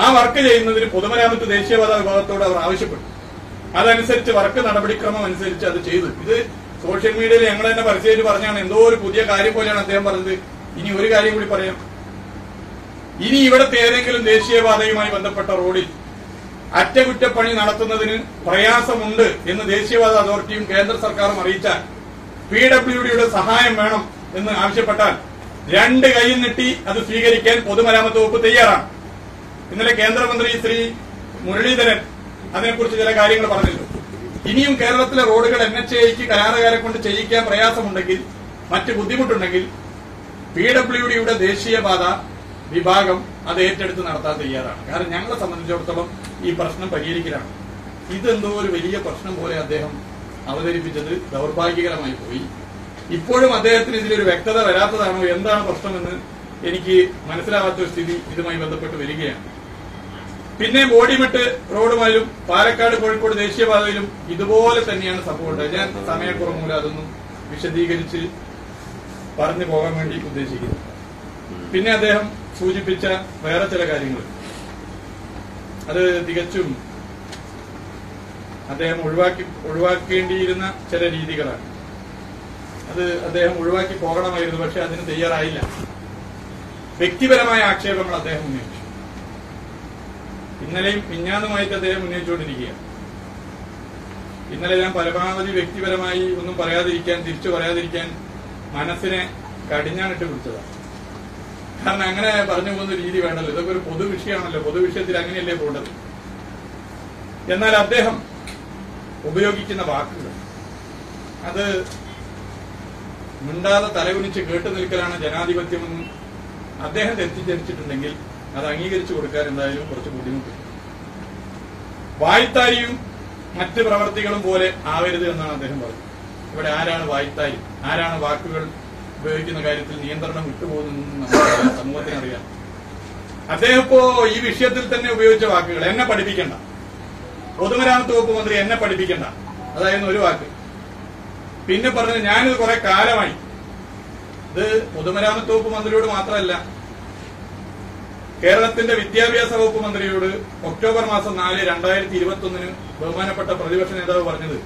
ആ വർക്ക് ചെയ്യുന്നതിന് പൊതുമരാമത്ത് ദേശീയപാത വിഭാഗത്തോട് അവർ ആവശ്യപ്പെട്ടു. അതനുസരിച്ച് വർക്ക് നടപടിക്രമം അനുസരിച്ച് അത് ചെയ്തു. ഇത് സോഷ്യൽ മീഡിയയിൽ ഞങ്ങൾ തന്നെ പരസ്യമായിട്ട് പറഞ്ഞാണ്. എന്തോ ഒരു പുതിയ കാര്യം പോലെയാണ് അദ്ദേഹം പറഞ്ഞത്. ഇനി ഒരു കാര്യം കൂടി പറയാം. ഇനി ഇവിടുത്തെ ഏതെങ്കിലും ദേശീയപാതയുമായി ബന്ധപ്പെട്ട റോഡിൽ അറ്റകുറ്റപ്പണി നടത്തുന്നതിന് പ്രയാസമുണ്ട് എന്ന് ദേശീയപാത അതോറിറ്റിയും കേന്ദ്ര സർക്കാരും അറിയിച്ചാൽ, പി ഡബ്ല്യു ഡിയുടെ സഹായം വേണം എന്ന് ആവശ്യപ്പെട്ടാൽ രണ്ട് കൈയിൽ നീട്ടി അത് സ്വീകരിക്കാൻ പൊതുമരാമത്ത് വകുപ്പ് തയ്യാറാണ്. ഇന്നലെ കേന്ദ്രമന്ത്രി ശ്രീ മുരളീധരൻ അതിനെക്കുറിച്ച് ചില കാര്യങ്ങൾ പറഞ്ഞിരുന്നു. ഇനിയും കേരളത്തിലെ റോഡുകൾ എൻ എച്ച് എക്ക് കരാറുകാരെ കൊണ്ട് ചെയ്യിക്കാൻ പ്രയാസമുണ്ടെങ്കിൽ, മറ്റ് ബുദ്ധിമുട്ടുണ്ടെങ്കിൽ, പി ഡബ്ല്യു ഡിയുടെ ദേശീയപാത വിഭാഗം അത് ഏറ്റെടുത്ത് നടത്താൻ തയ്യാറാണ്. കാരണം ഞങ്ങളെ സംബന്ധിച്ചിടത്തോളം ഈ പ്രശ്നം പരിഹരിക്കലാണ്. ഇതെന്തോ ഒരു വലിയ പ്രശ്നം പോലെ അദ്ദേഹം അവതരിപ്പിച്ചത് ദൌർഭാഗ്യകരമായി പോയി. ഇപ്പോഴും അദ്ദേഹത്തിന് ഇതിലൊരു വ്യക്തത വരാത്തതാണോ, എന്താണ് പ്രശ്നമെന്ന് എനിക്ക് മനസ്സിലാവാത്തൊരു സ്ഥിതി ഇതുമായി ബന്ധപ്പെട്ട് വരികയാണ്. പിന്നെ ബോഡിമെട്ട് റോഡുമായും പാലക്കാട് കോഴിക്കോട് ദേശീയപാതയിലും ഇതുപോലെ തന്നെയാണ് സംഭവമുണ്ടായത്. ഞാൻ സമയക്കുറവ് മൂലം അതൊന്നും വിശദീകരിച്ച് പറഞ്ഞു പോകാൻ വേണ്ടി ഉദ്ദേശിക്കുന്നു. പിന്നെ അദ്ദേഹം സൂചിപ്പിച്ച വേറെ ചില കാര്യങ്ങൾ, അത് തികച്ചും അദ്ദേഹം ഒഴിവാക്കി ഒഴിവാക്കേണ്ടിയിരുന്ന ചില രീതികളാണ്. അത് അദ്ദേഹം ഒഴിവാക്കി പോകണമായിരുന്നു, പക്ഷെ അതിന് തയ്യാറായില്ല. വ്യക്തിപരമായ ആക്ഷേപങ്ങൾ അദ്ദേഹം ഉന്നയിച്ചു. ഇന്നലെയും മിഞ്ഞാന്നുമായിട്ട് അദ്ദേഹം ഉന്നയിച്ചുകൊണ്ടിരിക്കുകയാണ്. ഇന്നലെ ഞാൻ പരമാവധി വ്യക്തിപരമായി ഒന്നും പറയാതിരിക്കാൻ, തിരിച്ചു പറയാതിരിക്കാൻ മനസ്സിനെ കടിഞ്ഞാണിട്ട് പിടിച്ചതാണ്. കാരണം അങ്ങനെ പറഞ്ഞു പോകുന്ന രീതി വേണ്ടല്ലോ. ഇതൊക്കെ ഒരു പൊതുവിഷയമാണല്ലോ, പൊതുവിഷയത്തിൽ അങ്ങനെയല്ലേ പോകേണ്ടത്. എന്നാൽ അദ്ദേഹം ഉപയോഗിക്കുന്ന വാക്കുകൾ, അത് മിണ്ടാതെ തലകുനിച്ച് കേട്ടു നിൽക്കലാണ് ജനാധിപത്യമെന്ന് അദ്ദേഹം തെറ്റിദ്ധരിച്ചിട്ടുണ്ടെങ്കിൽ അത് അംഗീകരിച്ചു കൊടുക്കാൻ എന്തായാലും കുറച്ച് ബുദ്ധിമുട്ടുണ്ട്. വായ്ത്താരിയും മറ്റ് പ്രവർത്തികളും പോലെ ആവരുത് എന്നാണ് അദ്ദേഹം പറഞ്ഞത്. ഇവിടെ ആരാണ് വായ്ത്താരി, ആരാണ് വാക്കുകൾ ഉപയോഗിക്കുന്ന കാര്യത്തിൽ നിയന്ത്രണം വിട്ടുപോകുന്നു സമൂഹത്തിനറിയാം. അദ്ദേഹം ഇപ്പോ ഈ വിഷയത്തിൽ തന്നെ ഉപയോഗിച്ച വാക്കുകൾ, എന്നെ പഠിപ്പിക്കണ്ട, പൊതുമരാമത്ത് വകുപ്പ് മന്ത്രി എന്നെ പഠിപ്പിക്കണ്ട, അതായിരുന്നു ഒരു വാക്ക്. പിന്നെ പറഞ്ഞത് ഞാനിത് കുറെ കാലമായി. ഇത് പൊതുമരാമത്ത് വകുപ്പ് മന്ത്രിയോട് മാത്രമല്ല, കേരളത്തിന്റെ വിദ്യാഭ്യാസ വകുപ്പ് മന്ത്രിയോട് ഒക്ടോബർ മാസം നാല് രണ്ടായിരത്തി ഇരുപത്തി ഒന്നിന് ബഹുമാനപ്പെട്ട പ്രതിപക്ഷ നേതാവ് പറഞ്ഞത്,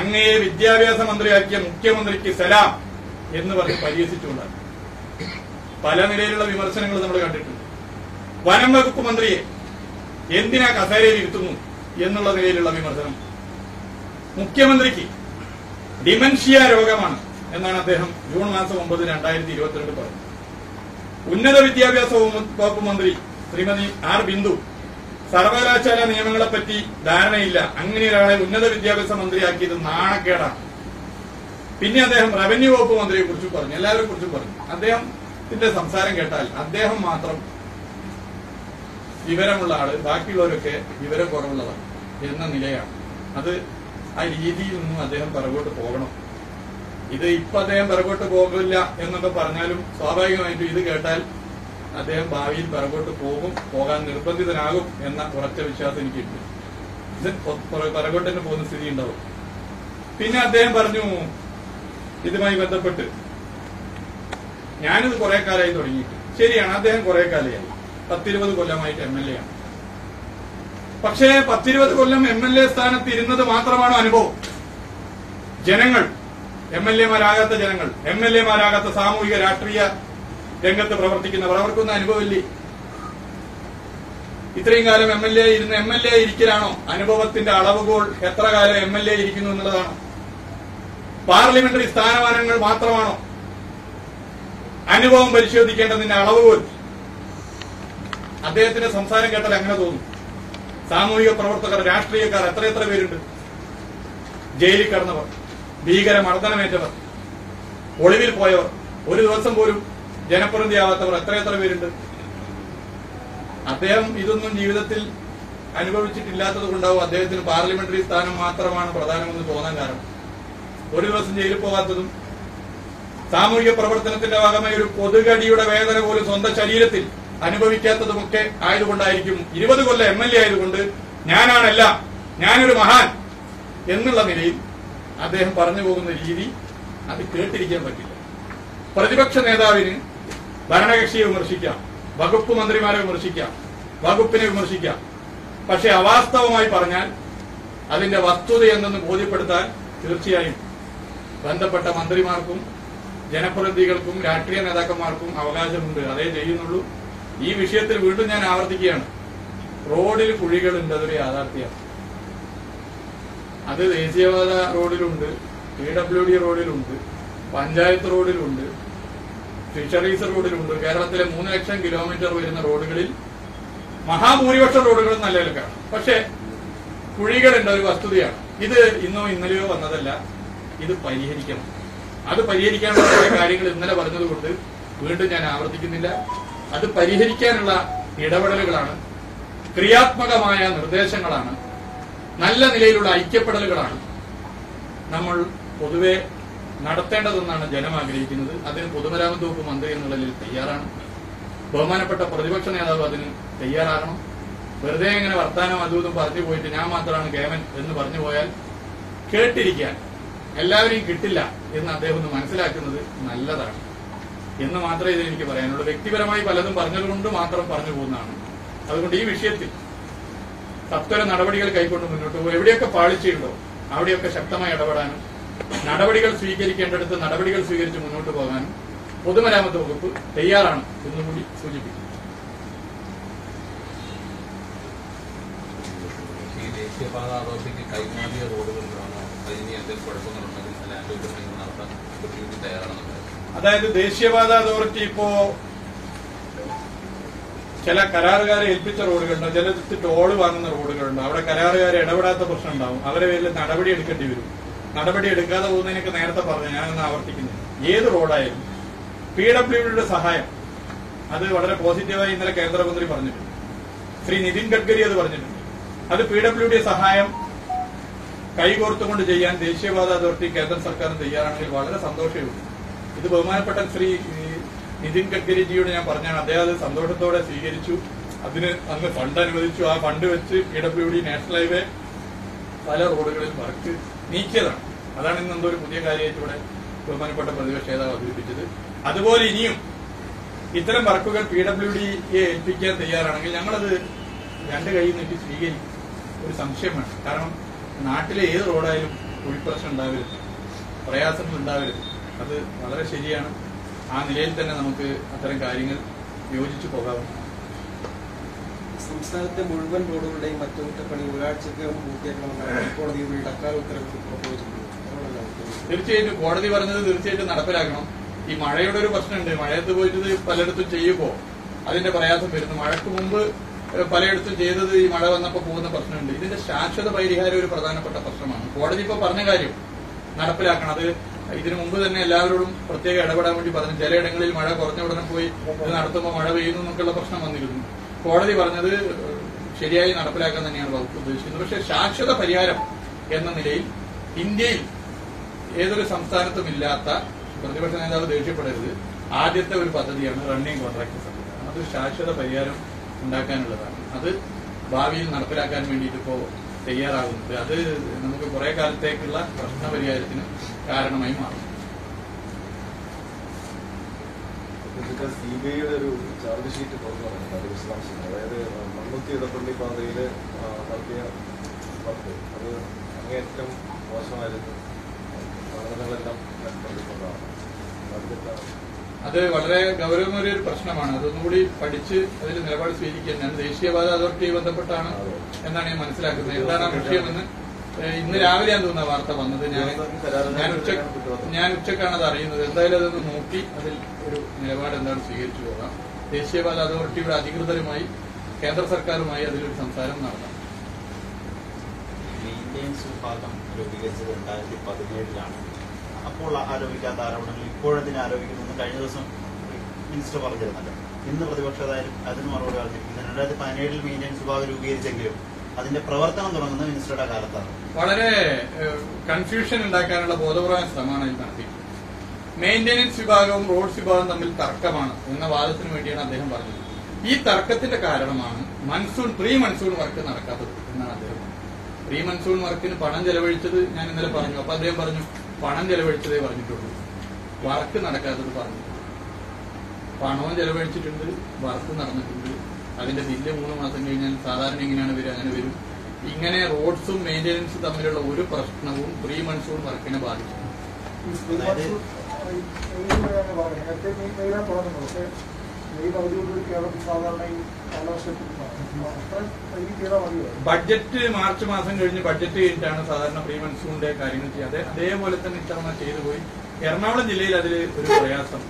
അങ്ങയെ വിദ്യാഭ്യാസ മന്ത്രിയാക്കിയ മുഖ്യമന്ത്രിക്ക് സലാം എന്ന് പറഞ്ഞ് പരിഹസിച്ചുകൊണ്ടാണ്. പല നിലയിലുള്ള വിമർശനങ്ങൾ നമ്മൾ കണ്ടിട്ടുണ്ട്. വനം വകുപ്പ് മന്ത്രിയെ എന്തിനാ കസേരയിൽ ഇരുത്തുന്നു എന്നുള്ള നിലയിലുള്ള വിമർശനം. മുഖ്യമന്ത്രിക്ക് ഡിമെൻഷ്യ രോഗമാണ് എന്നാണ് അദ്ദേഹം ജൂൺ മാസം ഒമ്പത് രണ്ടായിരത്തി ഇരുപത്തിരണ്ട് പറഞ്ഞത്. ഉന്നത വിദ്യാഭ്യാസ വകുപ്പ് മന്ത്രി ശ്രീമതി ആർ ബിന്ദു, സർവകലാശാല നിയമങ്ങളെപ്പറ്റി ധാരണയില്ല, അങ്ങനെ ഒരാളെ ഉന്നത വിദ്യാഭ്യാസ മന്ത്രിയാക്കിയത് നാണക്കേടാണ്. പിന്നെ അദ്ദേഹം റവന്യൂ വകുപ്പ് മന്ത്രിയെ കുറിച്ച് പറഞ്ഞു, എല്ലാവരെ കുറിച്ചും പറഞ്ഞു. അദ്ദേഹത്തിന്റെ സംസാരം കേട്ടാൽ അദ്ദേഹം മാത്രം വിവരമുള്ള ആള്, ബാക്കിയുള്ളവരൊക്കെ വിവരം കുറവുള്ളതാണ് എന്ന നിലയാണ്. അത് ആ രീതിയിൽ നിന്നും അദ്ദേഹം പിറകോട്ട് പോകണം. ഇത് ഇപ്പൊ അദ്ദേഹം പിറകോട്ട് പോകില്ല എന്നൊക്കെ പറഞ്ഞാലും സ്വാഭാവികമായിട്ടും ഇത് കേട്ടാൽ അദ്ദേഹം ഭാവിയിൽ പിറകോട്ട് പോകും, പോകാൻ നിർബന്ധിതനാകും എന്ന ഉറച്ച വിശ്വാസം എനിക്കുണ്ട്. परकोटे स्थिति अद्हम पर बंधप ഞാനിത് കുറെ കാലമായി തുടങ്ങിയിട്ട് ശരിയാണ് അദ്ദേഹം കുറെ കാലമായി പത്തിരുപത് കൊല്ലമായി എംഎൽഎ ആണ് പക്ഷേ പത്തിരുപത് കൊല്ലം എംഎൽഎ സ്ഥാനത്ത് ഇരുന്നത് മാത്രമാണ് അനുഭവം ജനങ്ങൾ എംഎൽഎമാരാകാത്ത ജനങ്ങൾ എംഎൽഎമാരാകാത്ത സാമൂഹിക രാഷ്ട്രീയ രംഗത്ത് പ്രവർത്തിക്കുന്നവർ അവർക്കൊന്നും അനുഭവമില്ല ഇത്രയും കാലം എംഎൽഎ ഇരുന്ന എംഎൽഎ ഇരിക്കലാണോ അനുഭവത്തിന്റെ അളവുകോൾ എത്ര കാലം എംഎൽഎ ഇരിക്കുന്നു എന്നുള്ളതാണ് പാർലമെന്ററി സ്ഥാനമാനങ്ങൾ മാത്രമാണോ അനുഭവം പരിശോധിക്കേണ്ടതിന്റെ അളവ് പോലും അദ്ദേഹത്തിന്റെ സംസാരം കേട്ടാൽ അങ്ങനെ തോന്നും സാമൂഹിക പ്രവർത്തകർ രാഷ്ട്രീയക്കാർ എത്രയെത്ര പേരുണ്ട് ജയിലിൽ കിടന്നവർ ഭീകര മർദ്ദനമേറ്റവർ ഒളിവിൽ പോയവർ ഒരു ദിവസം പോലും ജനപ്രതിനിധിയാവാത്തവർ എത്രയെത്ര പേരുണ്ട് അദ്ദേഹം ഇതൊന്നും ജീവിതത്തിൽ അനുഭവിച്ചിട്ടില്ലാത്തത് കൊണ്ടാവും അദ്ദേഹത്തിന് പാർലമെന്ററി സ്ഥാനം മാത്രമാണ് പ്രധാനമെന്ന് തോന്നാൻ കാരണം ഒരു ദിവസം ജയിലിൽ പോകാത്തതും സാമൂഹിക പ്രവർത്തനത്തിന്റെ ഭാഗമായി ഒരു കൊതുകടിയുടെ വേദന പോലും സ്വന്തം ശരീരത്തിൽ അനുഭവിക്കാത്തതുമൊക്കെ ആയതുകൊണ്ടായിരിക്കും ഇരുപത് കൊല്ലം എം എൽ എ ആയതുകൊണ്ട് ഞാനാണല്ല ഞാനൊരു മഹാൻ എന്നുള്ള നിലയിൽ അദ്ദേഹം പറഞ്ഞു പോകുന്ന രീതി അത് കേട്ടിരിക്കാൻ പറ്റില്ല. പ്രതിപക്ഷ നേതാവിന് ഭരണകക്ഷിയെ വിമർശിക്കാം, വകുപ്പ് മന്ത്രിമാരെ വിമർശിക്കാം, വകുപ്പിനെ വിമർശിക്കാം. പക്ഷെ അവാസ്തവമായി പറഞ്ഞാൽ അതിന്റെ വസ്തുതയെന്തെന്ന് ബോധ്യപ്പെടുത്താൻ തീർച്ചയായും ബന്ധപ്പെട്ട മന്ത്രിമാർക്കും ജനപ്രതിനിധികൾക്കും രാഷ്ട്രീയ നേതാക്കന്മാർക്കും അവകാശമുണ്ട്. അതേ ചെയ്യുന്നുള്ളൂ. ഈ വിഷയത്തിൽ വീണ്ടും ഞാൻ ആവർത്തിക്കുകയാണ്, റോഡിൽ കുഴികളുണ്ട്, അതൊരു യാഥാർത്ഥ്യമാണ്. അത് ദേശീയപാത റോഡിലുണ്ട്, പി ഡബ്ല്യു ഡി റോഡിലുണ്ട്, പഞ്ചായത്ത് റോഡിലുണ്ട്, ഫിഷറീസ് റോഡിലുണ്ട്. കേരളത്തിലെ മൂന്ന് ലക്ഷം കിലോമീറ്റർ വരുന്ന റോഡുകളിൽ മഹാഭൂരിപക്ഷം റോഡുകളും നല്ല നിലക്കാണ്. പക്ഷെ കുഴികളുണ്ട്, ഒരു വസ്തുതയാണ്. ഇത് ഇന്നോ ഇന്നലെയോ വന്നതല്ല, ഇത് പരിഹരിക്കണം. അത് പരിഹരിക്കാനുള്ള കാര്യങ്ങൾ ഇന്നലെ പറഞ്ഞതുകൊണ്ട് വീണ്ടും ഞാൻ ആവർത്തിക്കുന്നില്ല. അത് പരിഹരിക്കാനുള്ള ഇടപെടലുകളാണ്, ക്രിയാത്മകമായ നിർദ്ദേശങ്ങളാണ്, നല്ല നിലയിലുള്ള ഐക്യപ്പെടലുകളാണ് നമ്മൾ പൊതുവെ നടത്തേണ്ടതെന്നാണ് ജനം ആഗ്രഹിക്കുന്നത്. അതിന് പൊതുമരാമത്ത് വകുപ്പ് മന്ത്രി എന്നുള്ള നിലയിൽ തയ്യാറാണ്, ബഹുമാനപ്പെട്ട പ്രതിപക്ഷ നേതാവ് അതിന് തയ്യാറാകണം. വെറുതെ ഇങ്ങനെ വർത്താനം അതും പറഞ്ഞു പോയിട്ട് ഞാൻ മാത്രമാണ് കേമൻ എന്ന് പറഞ്ഞു പോയാൽ കേട്ടിരിക്കാൻ എല്ലാവരെയും കിട്ടില്ല എന്ന് അദ്ദേഹം ഒന്ന് മനസ്സിലാക്കുന്നത് നല്ലതാണ് എന്ന് മാത്രമേ ഇതെനിക്ക് പറയാനുള്ളൂ. വ്യക്തിപരമായി പലതും പറഞ്ഞതുകൊണ്ട് മാത്രം പറഞ്ഞു പോകുന്നതാണ്. അതുകൊണ്ട് ഈ വിഷയത്തിൽ സത്വര നടപടികൾ കൈക്കൊണ്ട് മുന്നോട്ട് പോകും. എവിടെയൊക്കെ പാളിച്ചയുണ്ടോ അവിടെയൊക്കെ ശക്തമായി ഇടപെടാനും നടപടികൾ സ്വീകരിക്കേണ്ടടുത്ത് നടപടികൾ സ്വീകരിച്ച് മുന്നോട്ട് പോകാനും പൊതുമരാമത്ത് വകുപ്പ് തയ്യാറാണ് എന്നുകൂടി സൂചിപ്പിക്കും. അതായത് ദേശീയപാത അതോറിറ്റി ഇപ്പോ ചില കരാറുകാരെ ഏൽപ്പിച്ച റോഡുകളുണ്ട്, ചിലത് ടോള് വാങ്ങുന്ന റോഡുകളുണ്ട്. അവിടെ കരാറുകാരെ ഇടപെടാത്ത പ്രശ്നം ഉണ്ടാവും, അവരെ പേരിൽ നടപടി എടുക്കേണ്ടി വരും. നടപടി എടുക്കാതെ പോകുന്നതിനൊക്കെ നേരത്തെ പറഞ്ഞു, ഞാനൊന്ന് ആവർത്തിക്കുന്നത്, ഏത് റോഡായാലും പി ഡബ്ല്യു ഡിയുടെ സഹായം അത് വളരെ പോസിറ്റീവായി ഇന്നലെ കേന്ദ്രമന്ത്രി പറഞ്ഞിട്ടുണ്ട്, ശ്രീ നിതിൻ ഗഡ്കരി അത് പറഞ്ഞിട്ടുണ്ട്. അത് പി ഡബ്ല്യു ഡിയുടെ സഹായം കൈകോർത്തുകൊണ്ട് ചെയ്യാൻ ദേശീയപാത അതോറിറ്റി കേന്ദ്ര സർക്കാർ തയ്യാറാണെങ്കിൽ വളരെ സന്തോഷമുണ്ട്. ഇത് ബഹുമാനപ്പെട്ട ശ്രീ നിതിൻ ഗഡ്കരിജിയോട് ഞാൻ പറഞ്ഞാണ്, അദ്ദേഹം അത് സന്തോഷത്തോടെ സ്വീകരിച്ചു. അതിന് അന്ന് ഫണ്ട് അനുവദിച്ചു. ആ ഫണ്ട് വെച്ച് P W D national highway പല റോഡുകളിൽ വർക്ക് നീക്കിയതാണ്. അതാണ് ഇന്ന് എന്തോ ഒരു പുതിയ കാര്യമായിട്ട് ഇവിടെ ബഹുമാനപ്പെട്ട പ്രതിപക്ഷ നേതാവ് അവതരിപ്പിച്ചത്. അതുപോലെ ഇനിയും ഇത്തരം വർക്കുകൾ പി ഡബ്ല്യു ഡിയെ ഏൽപ്പിക്കാൻ തയ്യാറാണെങ്കിൽ ഞങ്ങളത് രണ്ട് കൈയിൽ നീട്ടി സ്വീകരിക്കും. ഒരു സംശയമാണ്, കാരണം നാട്ടിലെ ഏത് റോഡായാലും കുഴിപ്രശ്നം ഉണ്ടാവരുത്, പ്രയാസങ്ങൾ ഉണ്ടാവരുത്. അത് വളരെ ശരിയാണ്. ആ നിലയിൽ തന്നെ നമുക്ക് അത്തരം കാര്യങ്ങൾ യോജിച്ചു പോകാം. സംസ്ഥാനത്തെ മുഴുവൻ റോഡുകളുടെയും അറ്റകുറ്റപ്പണി ഒരാഴ്ചക്കകം പൂർത്തിയാക്കണമെന്നാണ് കോടതിയുടെ ഇടക്കാല ഉത്തരവ് പ്രഖ്യാപിച്ചിട്ടുള്ളത്. തീർച്ചയായിട്ടും കോടതി പറഞ്ഞത് തീർച്ചയായിട്ടും നടപ്പിലാക്കണം. ഈ മഴയുടെ ഒരു പ്രശ്നമുണ്ട്. മഴയത്ത് പോയിട്ട് പലയിടത്തും ചെയ്യുമ്പോൾ അതിന്റെ പ്രയാസം വരുന്നു. മഴയ്ക്ക് മുമ്പ് പലയിടത്തും ചെയ്തത് ഈ മഴ വന്നപ്പോൾ പോകുന്ന പ്രശ്നമുണ്ട്. ഇതിന്റെ ശാശ്വത പരിഹാരം ഒരു പ്രധാനപ്പെട്ട പ്രശ്നമാണ്. കോടതി ഇപ്പോൾ പറഞ്ഞ കാര്യം നടപ്പിലാക്കണം. അത് ഇതിനു മുമ്പ് തന്നെ എല്ലാവരോടും പ്രത്യേകം ഇടപെടാൻ വേണ്ടി പറഞ്ഞു. ചിലയിടങ്ങളിൽ മഴ കുറഞ്ഞ ഉടനെ പോയി ഇത് നടത്തുമ്പോൾ മഴ പെയ്യുന്നു എന്നൊക്കെയുള്ള പ്രശ്നം വന്നിരുന്നു. കോടതി പറഞ്ഞത് ശരിയായി നടപ്പിലാക്കാൻ തന്നെയാണ് വകുപ്പ് ഉദ്ദേശിക്കുന്നത്. പക്ഷെ ശാശ്വത പരിഹാരം എന്ന നിലയിൽ ഇന്ത്യയിൽ ഏതൊരു സംസ്ഥാനത്തും ഇല്ലാത്ത, പ്രതിപക്ഷ നേതാവ് ദേഷ്യപ്പെടരുത്, ആദ്യത്തെ ഒരു പദ്ധതിയാണ് റണ്ണിങ് കോൺട്രാക്ട് സംവിധാനം. അത് ശാശ്വത പരിഹാരം ഉണ്ടാക്കാനുള്ളതാണ്. അത് ഭാവിയിൽ നടപ്പിലാക്കാൻ വേണ്ടിയിട്ട് ഇപ്പോൾ തയ്യാറാകുന്നത്. അത് നമുക്ക് കുറെ കാലത്തേക്കുള്ള പ്രശ്ന പരിഹാരത്തിന് കാരണമായി മാറും. സിബിഐയുടെ ഒരു ചാർജ് ഷീറ്റ് തുറന്നു വിശദാംശങ്ങൾ, അതായത് മണ്ണുത്തി ഇടപ്പള്ളി പാതയില് നടത്തിയ വർക്ക് അത് അങ്ങേറ്റം മോശമായിരുന്നു, മരണങ്ങളെല്ലാം കണ്ടുകൊണ്ടാണ്. അത് വളരെ ഗൗരവമേറിയ ഒരു പ്രശ്നമാണ്. അതൊന്നുകൂടി പഠിച്ച് അതിൽ നിലപാട് സ്വീകരിക്കുക. ദേശീയപാത അതോറിറ്റിയെ ബന്ധപ്പെട്ടാണ് എന്നാണ് ഞാൻ മനസ്സിലാക്കുന്നത്. എന്താണ് ആ വിഷയമെന്ന് ഇന്ന് രാവിലെ ഞാൻ തോന്നുന്ന വാർത്ത വന്നത്. ഞാൻ ഞാൻ ഉച്ചക്കാണ് അത് അറിയുന്നത്. എന്തായാലും അതൊന്ന് നോക്കി അതിൽ ഒരു നിലപാട് എന്താണ് സ്വീകരിച്ചു പോകാം. ദേശീയപാത അതോറിറ്റിയുടെ അധികൃതരുമായി കേന്ദ്ര സർക്കാരുമായി അതിലൊരു സംസാരം നടത്താം. മെയിന്റനൻസ് വിഭാഗം രൂപീകരിച്ചത് രണ്ടായിരത്തി പതിനേഴിലാണ്. അപ്പോൾ ആരോപിക്കാത്ത ആരോപണങ്ങൾ ഇപ്പോഴതിനെ ആരോപിക്കുമെന്ന് കഴിഞ്ഞ ദിവസം മിനിസ്റ്റർ പറഞ്ഞിരുന്നല്ലോ. ഇന്ന് പ്രതിപക്ഷം അതായത് അതിന് മറുപടി പറഞ്ഞിരിക്കുന്നത് രണ്ടായിരത്തി പതിനേഴിൽ മെയിന്റനൻസ് വിഭാഗം രൂപീകരിച്ചെങ്കിലും അതിന്റെ പ്രവർത്തനം തുടങ്ങുന്ന മിനിസ്റ്ററുടെ കാലത്താണ്. വളരെ കൺഫ്യൂഷൻ ഉണ്ടാക്കാനുള്ള ബോധപൂർവ്വമായ ശ്രമമാണ് അതിൽ നടത്തിയിട്ടുള്ളത്. മെയിന്റനൻസ് വിഭാഗവും റോഡ്സ് വിഭാഗവും തമ്മിൽ തർക്കമാണ് എന്ന വാദത്തിന് വേണ്ടിയാണ് അദ്ദേഹം പറഞ്ഞത്. ഈ തർക്കത്തിന്റെ കാരണമാണ് മൺസൂൺ പ്രീ മൺസൂൺ വർക്ക് നടക്കാത്തത് എന്നാണ് അദ്ദേഹം പറഞ്ഞത്. പ്രീ മൺസൂൺ വർക്കിന് പണം ചെലവഴിച്ചത് ഞാൻ ഇന്നലെ പറഞ്ഞു. അപ്പൊ അദ്ദേഹം പറഞ്ഞു പണം ചെലവഴിച്ചതേ പറഞ്ഞിട്ടുള്ളൂ, വർക്ക് നടക്കാത്തത് പറഞ്ഞിട്ടുണ്ട്. പണവും ചെലവഴിച്ചിട്ടുണ്ട്, വർക്ക് നടന്നിട്ടുണ്ട്. അതിന്റെ ബില്ല് മൂന്ന് മാസം കഴിഞ്ഞാൽ സാധാരണ എങ്ങനെയാണ് വരും, അങ്ങനെ വരും. ഇങ്ങനെ റോഡ്സും മെയിന്റനൻസും തമ്മിലുള്ള ഒരു പ്രശ്നവും പ്രീ മൺസൂൺ വർക്കിനെ ബാധിച്ചു. ബഡ്ജറ്റ് മാർച്ച് മാസം കഴിഞ്ഞ് ബഡ്ജറ്റ് കഴിഞ്ഞിട്ടാണ് സാധാരണ പ്രീ മൺസൂണിന്റെ കാര്യങ്ങൾ ചെയ്യാതെ അതേപോലെ തന്നെ ഇത്തവണ ചെയ്തു പോയി. എറണാകുളം ജില്ലയിൽ അതിൽ ഒരു പ്രയാസം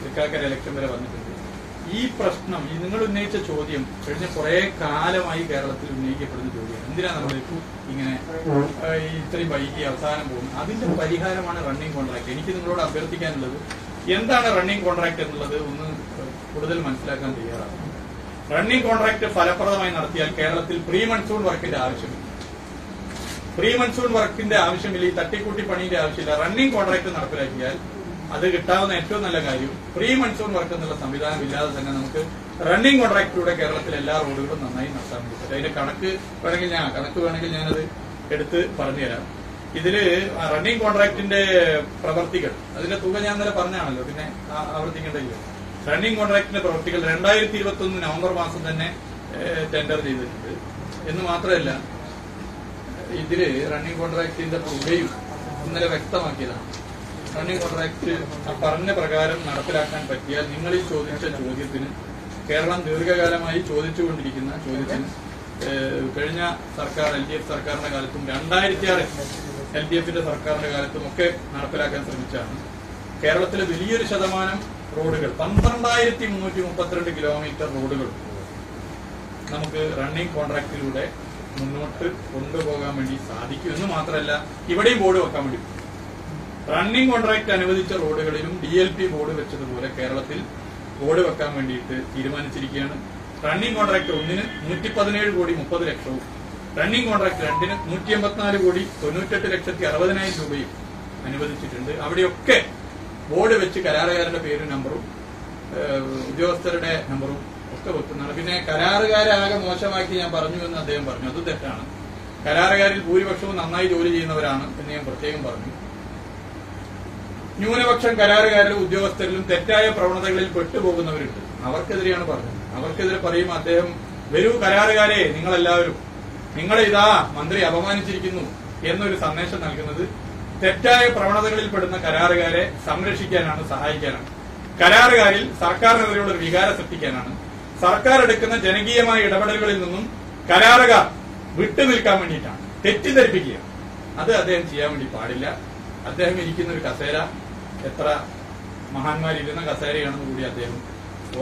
തൃക്കാക്കര ഇലക്ഷൻ വരെ വന്നിട്ടുണ്ട്. ഈ പ്രശ്നം നിങ്ങൾ ഉന്നയിച്ച ചോദ്യം കഴിഞ്ഞ കുറെ കാലമായി കേരളത്തിൽ ഉന്നയിക്കപ്പെടുന്ന ചോദ്യമാണ്. എന്തിനാണ് നമ്മൾ ഇങ്ങനെ ഇത്രയും വൈകി അവസാനം പോകുന്നത്? അതിന്റെ പരിഹാരമാണ് റണ്ണിങ് കോൺട്രാക്ട്. എനിക്ക് നിങ്ങളോട് അഭ്യർത്ഥിക്കാനുള്ളത് എന്താണ് റണ്ണിങ് കോൺട്രാക്ട് എന്നുള്ളത് ഒന്ന് കൂടുതൽ മനസ്സിലാക്കാൻ തയ്യാറാണ്. റണ്ണിങ് കോൺട്രാക്ട് ഫലപ്രദമായി നടത്തിയാൽ കേരളത്തിൽ പ്രീ മൺസൂൺ വർക്കിന്റെ ആവശ്യമില്ല. പ്രീ മൺസൂൺ വർക്കിന്റെ ആവശ്യമില്ല, ഈ തട്ടിക്കൂട്ടി പണിയുടെ ആവശ്യമില്ല. റണ്ണിങ് കോൺട്രാക്ട് നടപ്പിലാക്കിയാൽ അത് കിട്ടാവുന്ന ഏറ്റവും നല്ല കാര്യം പ്രീ മൺസൂൺ വർക്ക് എന്നുള്ള സംവിധാനം ഇല്ലാതെ തന്നെ നമുക്ക് റണ്ണിങ് കോൺട്രാക്ടിലൂടെ കേരളത്തിലെ എല്ലാ റോഡുകളും നന്നായി നടത്താൻ വേണ്ടി. അതിന്റെ കണക്ക് വേണമെങ്കിൽ ഞാൻ കണക്ക് വേണമെങ്കിൽ ഞാനത് എടുത്ത് പറഞ്ഞുതരാം. ഇതില് റണ്ണിങ് കോൺട്രാക്ടിന്റെ പ്രവൃത്തികൾ അതിന്റെ തുക ഞാൻ ഇന്നലെ പറഞ്ഞാണല്ലോ, പിന്നെ ആവർത്തിക്കേണ്ടതില്ല. റണ്ണിങ് കോൺട്രാക്ടിന്റെ പ്രവൃത്തികൾ രണ്ടായിരത്തി ഇരുപത്തി ഒന്ന് നവംബർ മാസം തന്നെ ടെൻഡർ ചെയ്തിട്ടുണ്ട് എന്ന് മാത്രമല്ല, ഇതില് റണ്ണിങ് കോൺട്രാക്ടിന്റെ തുകയും ഇന്നലെ വ്യക്തമാക്കിയതാണ്. റണ്ണിങ് കോൺട്രാക്ട് പറഞ്ഞ പ്രകാരം നടപ്പിലാക്കാൻ പറ്റിയാൽ നിങ്ങൾ ഈ ചോദിച്ച ചോദ്യത്തിന്, കേരളം ദീർഘകാലമായി ചോദിച്ചുകൊണ്ടിരിക്കുന്ന ചോദ്യത്തിന്, കഴിഞ്ഞ സർക്കാർ എൽ ഡി എഫ് സർക്കാരിന്റെ കാലത്തും രണ്ടായിരത്തി ആറ് എൽ ഡി എഫിന്റെ സർക്കാരിന്റെ കാലത്തും ഒക്കെ നടപ്പിലാക്കാൻ ശ്രമിച്ചാണ് കേരളത്തിലെ വലിയൊരു ശതമാനം റോഡുകൾ, പന്ത്രണ്ടായിരത്തി മുന്നൂറ്റി മുപ്പത്തിരണ്ട് കിലോമീറ്റർ റോഡുകൾ നമുക്ക് റണ്ണിങ് കോൺട്രാക്ടിലൂടെ മുന്നോട്ട് കൊണ്ടുപോകാൻ വേണ്ടി സാധിക്കും. എന്ന് മാത്രമല്ല, ഇവിടെയും ബോർഡ് വെക്കാൻ വേണ്ടി റണ്ണിങ് കോൺട്രാക്ട് അനുവദിച്ച റോഡുകളിലും ഡി എൽ പി ബോർഡ് വെച്ചതുപോലെ കേരളത്തിൽ ബോർഡ് വെക്കാൻ വേണ്ടിയിട്ട് തീരുമാനിച്ചിരിക്കുകയാണ്. റണ്ണിങ് കോൺട്രാക്ട് ഒന്നിന് നൂറ്റി പതിനേഴ് കോടി മുപ്പത് ലക്ഷവും റണ്ണിങ് കോൺട്രാക്ട് രണ്ടിന് നൂറ്റി എൺപത്തിനാല് കോടി തൊണ്ണൂറ്റെട്ട് ലക്ഷത്തി അറുപതിനായിരം രൂപയും അനുവദിച്ചിട്ടുണ്ട്. അവിടെയൊക്കെ ബോർഡ് വെച്ച് കരാറുകാരുടെ പേരും നമ്പറും ഉദ്യോഗസ്ഥരുടെ നമ്പറും ഒക്കെ വെക്കുന്നതാണ്. പിന്നെ കരാറുകാരാകെ മോശമാക്കി ഞാൻ പറഞ്ഞു എന്ന് അദ്ദേഹം പറഞ്ഞു. അത് തെറ്റാണ്. കരാറുകാരിൽ ഭൂരിപക്ഷവും നന്നായി ജോലി ചെയ്യുന്നവരാണ് എന്ന് ഞാൻ പ്രത്യേകം പറഞ്ഞു. ന്യൂനപക്ഷം കരാറുകാരിലും ഉദ്യോഗസ്ഥരിലും തെറ്റായ പ്രവണതകളിൽ പെട്ടുപോകുന്നവരുണ്ട്. അവർക്കെതിരെയാണ് പറഞ്ഞത്. അവർക്കെതിരെ പറയും അദ്ദേഹം, വരൂ കരാറുകാരെ നിങ്ങളെല്ലാവരും, നിങ്ങളെ ഇതാ മന്ത്രി അപമാനിച്ചിരിക്കുന്നു എന്നൊരു സന്ദേശം നൽകുന്നത് തെറ്റായ പ്രവണതകളിൽ പെടുന്ന കരാറുകാരെ സംരക്ഷിക്കാനാണ്, സഹായിക്കാനാണ്. കരാറുകാരിൽ സർക്കാരിനെതിരെയുള്ള ഒരു വികാരം സൃഷ്ടിക്കാനാണ്. സർക്കാർ എടുക്കുന്ന ജനകീയമായ ഇടപെടലുകളിൽ നിന്നും കരാറുകാർ വിട്ടുനിൽക്കാൻ വേണ്ടിയിട്ടാണ്. തെറ്റിദ്ധരിപ്പിക്കുക അത് അദ്ദേഹം ചെയ്യാൻ വേണ്ടി പാടില്ല. അദ്ദേഹം ഇരിക്കുന്ന ഒരു കസേര എത്ര മഹാന്മാരിരുന്ന കസേരയാണെന്ന് കൂടി അദ്ദേഹം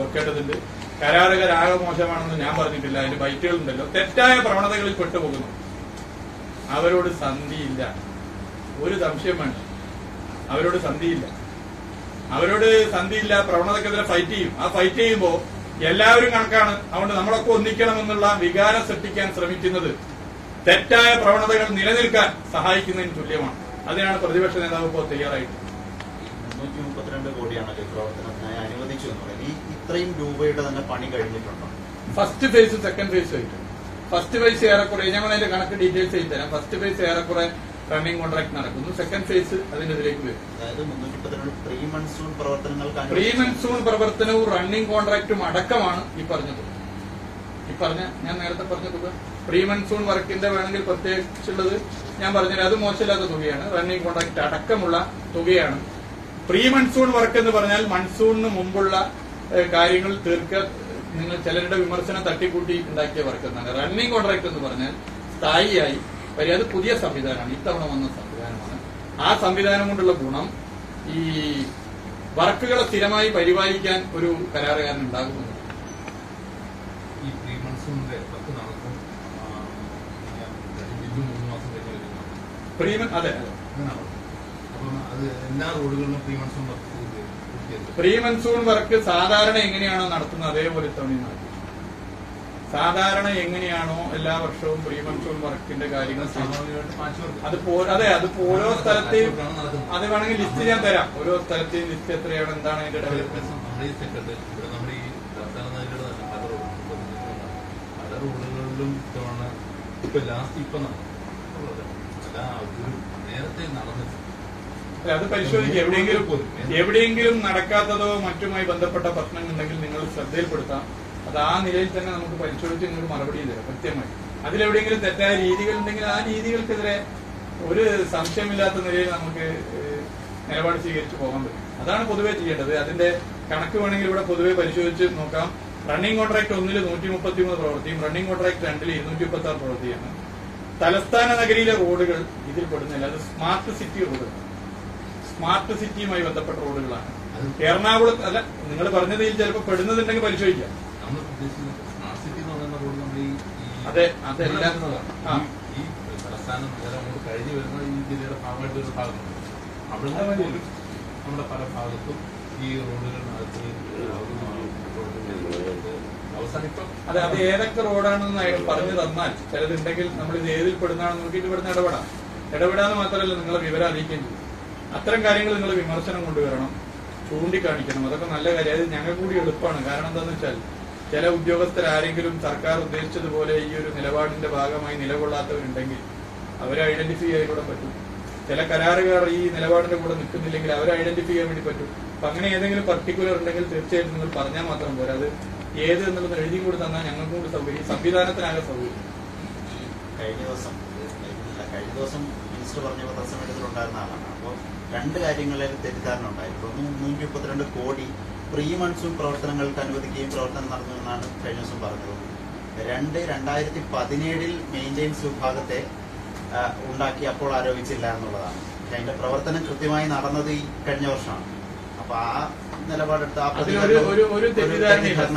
ഓർക്കേണ്ടതുണ്ട്. കരാറുകാരാകെ മോശമാണെന്ന് ഞാൻ പറഞ്ഞിട്ടില്ല. അതിന്റെ ബൈറ്റുകളുണ്ടല്ലോ. തെറ്റായ പ്രവണതകളിൽ പെട്ടുപോകുന്നു അവരോട് സന്ധിയില്ല. ഒരു സംശയം വേണ്ട, അവരോട് സന്ധിയില്ല. അവരോട് സന്ധിയില്ല. പ്രവണതക്കെതിരെ ഫൈറ്റ് ചെയ്യും. ആ ഫൈറ്റ് ചെയ്യുമ്പോൾ എല്ലാവരും കണക്കാണ്. അതുകൊണ്ട് നമ്മളൊക്കെ ഒന്നിക്കണമെന്നുള്ള വികാരം സൃഷ്ടിക്കാൻ ശ്രമിക്കുന്നത് തെറ്റായ പ്രവണതകൾ നിലനിൽക്കാൻ സഹായിക്കുന്നതിന് തുല്യമാണ്. അതിനാണ് പ്രതിപക്ഷ നേതാവ് ഇപ്പോൾ തയ്യാറായിട്ട് മുന്നൂറ്റി മുപ്പത്തിരണ്ട് കോടിയാണല്ലോ പ്രവർത്തനത്തിനായി അനുവദിച്ചു എന്ന് പറയുന്നത്. ഈ ഇത്രയും രൂപയുടെ തന്നെ പണി കഴിഞ്ഞിട്ടുണ്ടോ? ഫസ്റ്റ് ഫേസ് സെക്കൻഡ് ഫേസ് ആയിട്ട് ഫസ്റ്റ് ഫേസ് ഏറെക്കുറെ ഞാൻ അതിന്റെ കണക്ക് ഡീറ്റെയിൽസ് ചെയ്തു തരാം. ഫസ്റ്റ് ഫേസ് ഏറെക്കുറെ റണ്ണിംഗ് കോൺട്രാക്ട് നടക്കുന്നു. സെക്കൻഡ് ഫേസ് അതിന്റെ ഇതിലേക്ക് വരും. പ്രീ മൺസൂൺ പ്രവർത്തനങ്ങൾ പ്രീ മൺസൂൺ പ്രവർത്തനവും റണ്ണിംഗ് കോൺട്രാക്റ്റും അടക്കമാണ് ഈ പറഞ്ഞ തുക. ഈ പറഞ്ഞ ഞാൻ നേരത്തെ പറഞ്ഞ തുക പ്രീ മൺസൂൺ വർക്കിന്റെ വേണമെങ്കിൽ പ്രത്യേകിച്ചുള്ളത് ഞാൻ പറഞ്ഞത് അത് മോശമില്ലാത്ത തുകയാണ്. റണ്ണിംഗ് കോൺട്രാക്ട് അടക്കമുള്ള തുകയാണ്. പ്രീ മൺസൂൺ വർക്ക് എന്ന് പറഞ്ഞാൽ മൺസൂണിന് മുമ്പുള്ള കാര്യങ്ങൾ തീർക്കുക. നിങ്ങൾ ചിലരുടെ വിമർശനം തട്ടിക്കൂട്ടി ഉണ്ടാക്കിയ വർക്ക് എന്നാണ്. റണ്ണിംഗ് കോൺട്രാക്ട് എന്ന് പറഞ്ഞാൽ സ്ഥായിയായി വരും. അത് പുതിയ സംവിധാനമാണ്, ഇത്തവണ വന്ന സംവിധാനമാണ്. ആ സംവിധാനം കൊണ്ടുള്ള ഗുണം ഈ വർക്കുകളെ സ്ഥിരമായി പരിപാലിക്കാൻ ഒരു കരാറുകാരൻ ഉണ്ടാകുന്നു. ഈ പ്രീ മൺസൂണിന്റെ വർക്ക് നടക്കും മൂന്ന് മാസം കഴിഞ്ഞാൽ അതെ അത് എല്ലാ റോഡുകളിലും pre monsoon work pre monsoon work സാധാരണ എങ്ങനെയാണോ നടത്തുന്നത് അതേപോലെ തവണ നടത്തി. സാധാരണ എങ്ങനെയാണോ എല്ലാ വർഷവും പ്രീ മൺസൂൺ വർക്കിന്റെ കാര്യങ്ങൾ അത് അതെ അതിപ്പോ ഓരോ സ്ഥലത്തെയും അത് വേണമെങ്കിൽ ലിസ്റ്റ് ഞാൻ തരാം. ഓരോ സ്ഥലത്തെയും ലിസ്റ്റ് എത്രയാണ്, എന്താണ് അതിന്റെ ഡെവലപ്മെന്റ്. പല റോഡുകളിലും ഇത്തവണ ഇപ്പൊ ലാസ്റ്റ് ഇപ്പൊ നേരത്തെ നടന്നിട്ടുണ്ട്. അത് പരിശോധിക്കുക. എവിടെയെങ്കിലും എവിടെയെങ്കിലും നടക്കാത്തതോ മറ്റുമായി ബന്ധപ്പെട്ട പ്രശ്നങ്ങൾ ഉണ്ടെങ്കിൽ നിങ്ങൾ ശ്രദ്ധയിൽപ്പെടുത്താം. അത് ആ നിലയിൽ തന്നെ നമുക്ക് പരിശോധിച്ച് നിങ്ങൾക്ക് മറുപടി തരാം കൃത്യമായി. അതിലെവിടെയെങ്കിലും തെറ്റായ രീതികൾ ഉണ്ടെങ്കിൽ ആ രീതികൾക്കെതിരെ ഒരു സംശയമില്ലാത്ത നിലയിൽ നമുക്ക് നിലപാട് സ്വീകരിച്ചു പോകാൻ പറ്റും. അതാണ് പൊതുവെ ചെയ്യേണ്ടത്. അതിന്റെ കണക്ക് വേണമെങ്കിൽ ഇവിടെ പൊതുവെ പരിശോധിച്ച് നോക്കാം. റണ്ണിംഗ് കോൺട്രാക്ട് ഒന്നിൽ നൂറ്റി മുപ്പത്തി മൂന്ന് പ്രവൃത്തിയും റണ്ണിംഗ് കോൺട്രാക്ട് രണ്ടിൽ ഇരുന്നൂറ്റി മുപ്പത്തി ആറ് പ്രവൃത്തിയാണ്. തലസ്ഥാന നഗരിയിലെ റോഡുകൾ ഇതിൽ പെടുന്നില്ല. അത് സ്മാർട്ട് സിറ്റി റോഡുകൾ, സ്മാർട്ട് സിറ്റിയുമായി ബന്ധപ്പെട്ട റോഡുകളാണ്. എറണാകുളത്ത് അല്ല, നിങ്ങൾ പറഞ്ഞതിൽ ചിലപ്പോൾ പെടുന്നതുണ്ടെങ്കിൽ പരിശോധിക്കാം. അതെ അതല്ല കഴിഞ്ഞു വരുന്ന ഈ ജില്ലയുടെ ഭാഗമായിട്ട് ഒരു ഭാഗമുണ്ട്. അവിടെ നമ്മുടെ പല ഭാഗത്തും ഈ റോഡുകളിനകത്ത് അവസാനിപ്പം അതെ അത് ഏതൊക്കെ റോഡാണെന്ന് പറഞ്ഞു തന്നാൽ ചിലതുണ്ടെങ്കിൽ നമ്മൾ ഇത് ഏതിൽ പെടുന്നതാണെന്ന് നോക്കിയിട്ട് പെടുന്ന ഇടപെടാം. ഇടപെടാന്ന് മാത്രമല്ല നിങ്ങളെ വിവരം അറിയിക്കുകയും ചെയ്യും. അത്തരം കാര്യങ്ങൾ നിങ്ങൾ വിമർശനം കൊണ്ടുവരണം, ചൂണ്ടിക്കാണിക്കണം. അതൊക്കെ നല്ല കാര്യം. അത് ഞങ്ങൾ കൂടി എളുപ്പമാണ്. കാരണം എന്താണെന്ന് വെച്ചാൽ ചില ഉദ്യോഗസ്ഥരാരെങ്കിലും സർക്കാർ ഉദ്ദേശിച്ചതുപോലെ ഈ ഒരു നിലപാടിന്റെ ഭാഗമായി നിലകൊള്ളാത്തവരുണ്ടെങ്കിൽ അവരെ ഐഡന്റിഫൈ ചെയ്യാൻ കൂടെ പറ്റും. ചില കരാറുകാർ ഈ നിലപാടിന്റെ കൂടെ നിൽക്കുന്നില്ലെങ്കിൽ അവരെ ഐഡന്റിഫൈ ചെയ്യാൻ വേണ്ടി പറ്റും. അപ്പൊ അങ്ങനെ ഏതെങ്കിലും പർട്ടിക്കുലർ ഉണ്ടെങ്കിൽ തീർച്ചയായിട്ടും നിങ്ങൾ പറഞ്ഞാൽ മാത്രം പോരാ. അത് ഏത് എന്നുള്ളത് എഴുതി കൂടി തന്നാൽ ഞങ്ങൾക്കും കൂടി സൗകര്യം, സംവിധാനത്തിനാകെ സൗകര്യം. കഴിഞ്ഞ ദിവസം കഴിഞ്ഞ ദിവസം മിനിസ്റ്റർ പറഞ്ഞ പത്രസമ്മേളനത്തിലുണ്ടായിരുന്ന ആളാണ്. അപ്പോൾ രണ്ട് കാര്യങ്ങളിൽ തെറ്റിദ്ധാരണ ഉണ്ടായിരുന്നു. ഒന്ന്, മുന്നൂറ്റി മുപ്പത്തിരണ്ട് കോടി പ്രീ മൺസൂൺ പ്രവർത്തനങ്ങൾക്ക് അനുവദിക്കുകയും പ്രവർത്തനം നടത്തുമെന്നാണ് കഴിഞ്ഞ ദിവസം പറഞ്ഞത്. രണ്ട്, രണ്ടായിരത്തി പതിനേഴിൽ മെയിൻ്റെനൻസ് വിഭാഗത്തെ ഉണ്ടാക്കി അപ്പോൾ ആരോപിച്ചില്ല എന്നുള്ളതാണ്. അതിന്റെ പ്രവർത്തനം കൃത്യമായി നടന്നത് ഈ കഴിഞ്ഞ വർഷമാണ്. അപ്പൊ ആ നിലപാടെടുത്ത്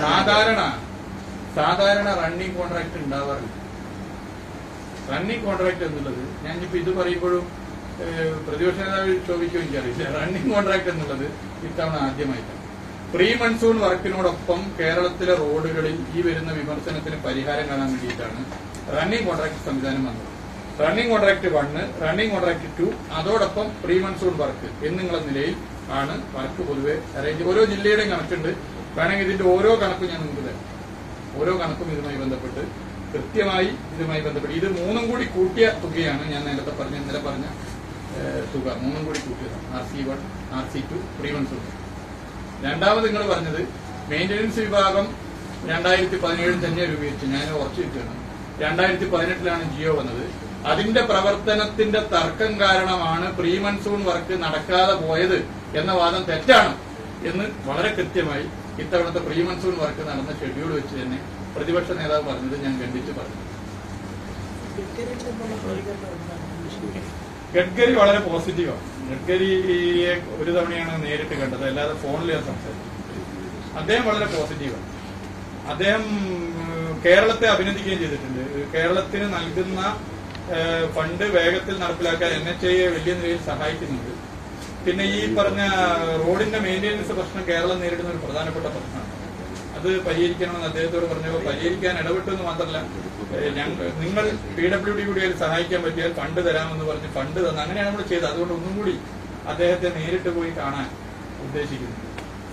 സാധാരണ സാധാരണ റണ്ണിംഗ് കോൺട്രാക്ട് ഉണ്ടാവാറില്ല. റണ്ണിംഗ് കോൺട്രാക്ട് എന്നുള്ളത് ഞാൻ ഇപ്പൊ ഇത് പറയുമ്പോഴും പ്രതിപക്ഷ നേതാവ് ചോദിക്കുകയും ചെയ്യില്ല. റണ്ണിംഗ് കോൺട്രാക്ട് എന്നുള്ളത് ഇത്തവണ ആദ്യമായിട്ടാണ്. പ്രീ മൺസൂൺ വർക്കിനോടൊപ്പം കേരളത്തിലെ റോഡുകളിൽ ഈ വരുന്ന വിമർശനത്തിന് പരിഹാരം കാണാൻ വേണ്ടിയിട്ടാണ് റണ്ണിംഗ് കോൺട്രാക്ട് സംവിധാനം വന്നത്. Running contract one, running contract two, അതോടൊപ്പം പ്രീ മൺസൂൺ വർക്ക് എന്നുള്ള നിലയിൽ ആണ് വർക്ക് പൊതുവെ അറേഞ്ച്. ഓരോ ജില്ലയുടെയും കണക്കുണ്ട്. വേണമെങ്കിൽ ഇതിന്റെ ഓരോ കണക്കും ഞാൻ നിങ്ങൾക്ക് തരാം. ഓരോ കണക്കും ഇതുമായി ബന്ധപ്പെട്ട് കൃത്യമായി ഇതുമായി ബന്ധപ്പെട്ട് ഇത് മൂന്നും കൂടി കൂട്ടിയ തുകയാണ് ഞാൻ നേരത്തെ പറഞ്ഞ ഇന്നലെ പറഞ്ഞ തുക. മൂന്നും കൂടി കൂട്ടിയതാണ് R C one, R C two, pre monsoon. രണ്ടാമത് നിങ്ങൾ പറഞ്ഞത് മെയിന്റനൻസ് വിഭാഗം രണ്ടായിരത്തി പതിനേഴിൽ തന്നെ രൂപീകരിച്ചു. ഞാൻ ഉറച്ചു കിട്ടുകയാണ്. രണ്ടായിരത്തി പതിനെട്ടിലാണ് ജിയോ വന്നത്. അതിന്റെ പ്രവർത്തനത്തിന്റെ തർക്കം കാരണമാണ് പ്രീ മൺസൂൺ വർക്ക് നടക്കാതെ പോയത് എന്ന വാദം തെറ്റാണ് എന്ന് വളരെ കൃത്യമായി ഇത്തവണത്തെ പ്രീ മൺസൂൺ വർക്ക് നടന്ന ഷെഡ്യൂൾ വെച്ച് തന്നെ പ്രതിപക്ഷ നേതാവ് പറഞ്ഞത് ഞാൻ ഖണ്ഡിച്ച് പറഞ്ഞു. ഗഡ്കരി വളരെ പോസിറ്റീവാണ്. ഗഡ്കരിയെ ഒരു തവണയാണ് നേരിട്ട് കണ്ടത്, അല്ലാതെ ഫോണിൽ ഞാൻ സംസാരിച്ചു. അദ്ദേഹം വളരെ പോസിറ്റീവാണ്. അദ്ദേഹം കേരളത്തെ അഭിനന്ദിക്കുകയും ചെയ്തിട്ടുണ്ട്. കേരളത്തിന് നൽകുന്ന ഫണ്ട് വേഗത്തിൽ നടപ്പിലാക്കാൻ എൻ എച്ച് ഐയെ വലിയ നിലയിൽ സഹായിക്കുന്നുണ്ട്. പിന്നെ ഈ പറഞ്ഞ റോഡിന്റെ മെയിന്റനൻസ് പ്രശ്നം കേരളം നേരിടുന്ന ഒരു പ്രധാനപ്പെട്ട പ്രശ്നമാണ്. അത് പരിഹരിക്കണമെന്ന് അദ്ദേഹത്തോട് പറഞ്ഞപ്പോൾ പരിഹരിക്കാൻ ഇടപെട്ടെന്ന് മാത്രമല്ല, നിങ്ങൾ പി ഡബ്ല്യു ഡി കൂടി സഹായിക്കാൻ പറ്റിയാൽ ഫണ്ട് തരാമെന്ന് പറഞ്ഞ് ഫണ്ട് തന്നെ അങ്ങനെയാണ് നമ്മൾ ചെയ്തത്. അതുകൊണ്ട് ഒന്നും കൂടി അദ്ദേഹത്തെ നേരിട്ട് പോയി കാണാൻ ഉദ്ദേശിക്കുന്നത്,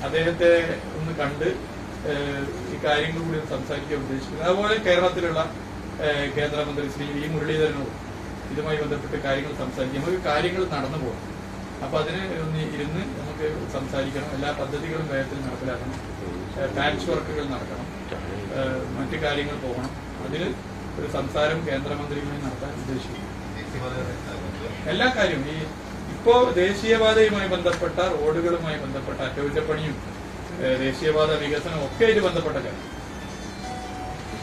അദ്ദേഹത്തെ ഒന്ന് കണ്ട് ഈ കാര്യങ്ങൾ കൂടി സംസാരിക്കാൻ ഉദ്ദേശിക്കുന്നത്. അതുപോലെ കേരളത്തിലുള്ള കേന്ദ്രമന്ത്രി ശ്രീ വി മുരളീധരനോട് ഇതുമായി ബന്ധപ്പെട്ട് കാര്യങ്ങൾ സംസാരിക്കാം. നമുക്ക് കാര്യങ്ങൾ നടന്നു പോകണം. അപ്പോൾ അതിനെ ഒന്ന് ഇരുന്ന് നമുക്ക് സംസാരിക്കണം. എല്ലാ പദ്ധതികളും വേഗത്തിൽ നടപ്പിലാക്കണം. പാച്ച് വർക്കുകൾ നടക്കണം. മറ്റു കാര്യങ്ങൾ പോകണം. അതിൽ ഒരു സംസാരം കേന്ദ്രമന്ത്രിയുമായി നടത്താൻ ഉദ്ദേശിക്കുന്നു. എല്ലാ കാര്യവും ഈ ഇപ്പോ ദേശീയപാതയുമായി ബന്ധപ്പെട്ട റോഡുകളുമായി ബന്ധപ്പെട്ട അറ്റകുറ്റപ്പണിയും ദേശീയപാത വികസനവും ഒക്കെ ആയിട്ട് ബന്ധപ്പെട്ട കാര്യം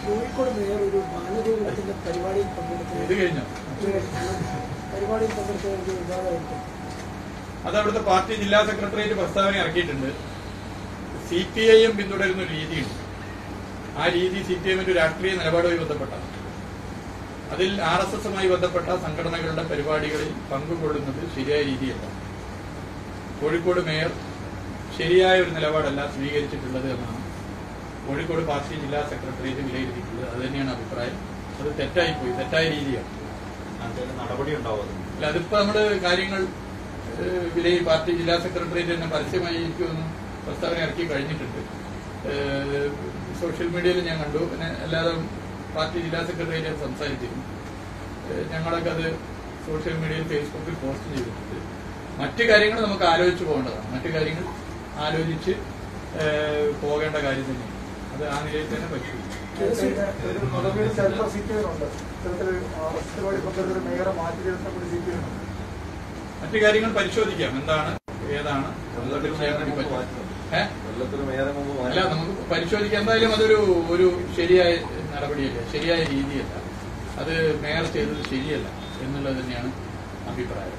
കോഴിക്കോട് മേയർ ഒരു മാനദണ്ഡത്തിന്റെ പരിപാടിയിൽ പങ്കെടുത്തു. ഇത് കഴിഞ്ഞോ പരിപാടിയിൽ പങ്കെടുത്തത് വിവാദമായിട്ട് അത് അവിടുത്തെ പാർട്ടി ജില്ലാ സെക്രട്ടേറിയറ്റ് പ്രസ്താവന ഇറക്കിയിട്ടുണ്ട്. സി പി ഐ എം പിന്തുടരുന്ന ഒരു രീതിയുണ്ട്. ആ രീതി സി പി എമ്മിന്റെ രാഷ്ട്രീയ നിലപാടുമായി ബന്ധപ്പെട്ടാണ്. അതിൽ ആർ എസ് എസുമായി ബന്ധപ്പെട്ട സംഘടനകളുടെ പരിപാടികളിൽ പങ്കുകൊള്ളുന്നത് ശരിയായ രീതിയല്ല. കോഴിക്കോട് മേയർ ശരിയായ ഒരു നിലപാടല്ല സ്വീകരിച്ചിട്ടുള്ളത് എന്നാണ് കോഴിക്കോട് പാർട്ടി ജില്ലാ സെക്രട്ടേറിയറ്റ് വിലയിരുത്തിയിട്ടുള്ളത്. അത് തന്നെയാണ് അഭിപ്രായം. അത് തെറ്റായി പോയി, തെറ്റായ രീതിയാണ്. അല്ല, അതിപ്പോ നമ്മുടെ കാര്യങ്ങൾ വില പാർട്ടി ജില്ലാ സെക്രട്ടേറിയറ്റ് തന്നെ പരസ്യമായി എനിക്കൊന്ന് പ്രസ്താവന ഇറക്കി കഴിഞ്ഞിട്ടുണ്ട്. സോഷ്യൽ മീഡിയയിൽ ഞാൻ കണ്ടു. പിന്നെ അല്ലാതെ പാർട്ടി ജില്ലാ സെക്രട്ടേറിയറ്റ് സംസാരിച്ചിരുന്നു. ഞങ്ങളൊക്കെ അത് സോഷ്യൽ മീഡിയയിൽ ഫേസ്ബുക്കിൽ പോസ്റ്റ് ചെയ്തിട്ടുണ്ട്. മറ്റു കാര്യങ്ങൾ നമുക്ക് ആലോചിച്ച് പോകേണ്ടതാണ്. മറ്റു കാര്യങ്ങൾ ആലോചിച്ച് പോകേണ്ട കാര്യം തന്നെയാണ്. അത് ആ നിലയിൽ തന്നെ പറ്റും. മറ്റു കാര്യങ്ങൾ പരിശോധിക്കാം. എന്താണ് ഏതാണ് അല്ല നമുക്ക് പരിശോധിക്കാം. എന്തായാലും അതൊരു ഒരു ശരിയായ നടപടിയല്ല, ശരിയായ രീതിയല്ല. അത് മേയർ ചെയ്തത് ശരിയല്ല എന്നുള്ളത് തന്നെയാണ് അഭിപ്രായം.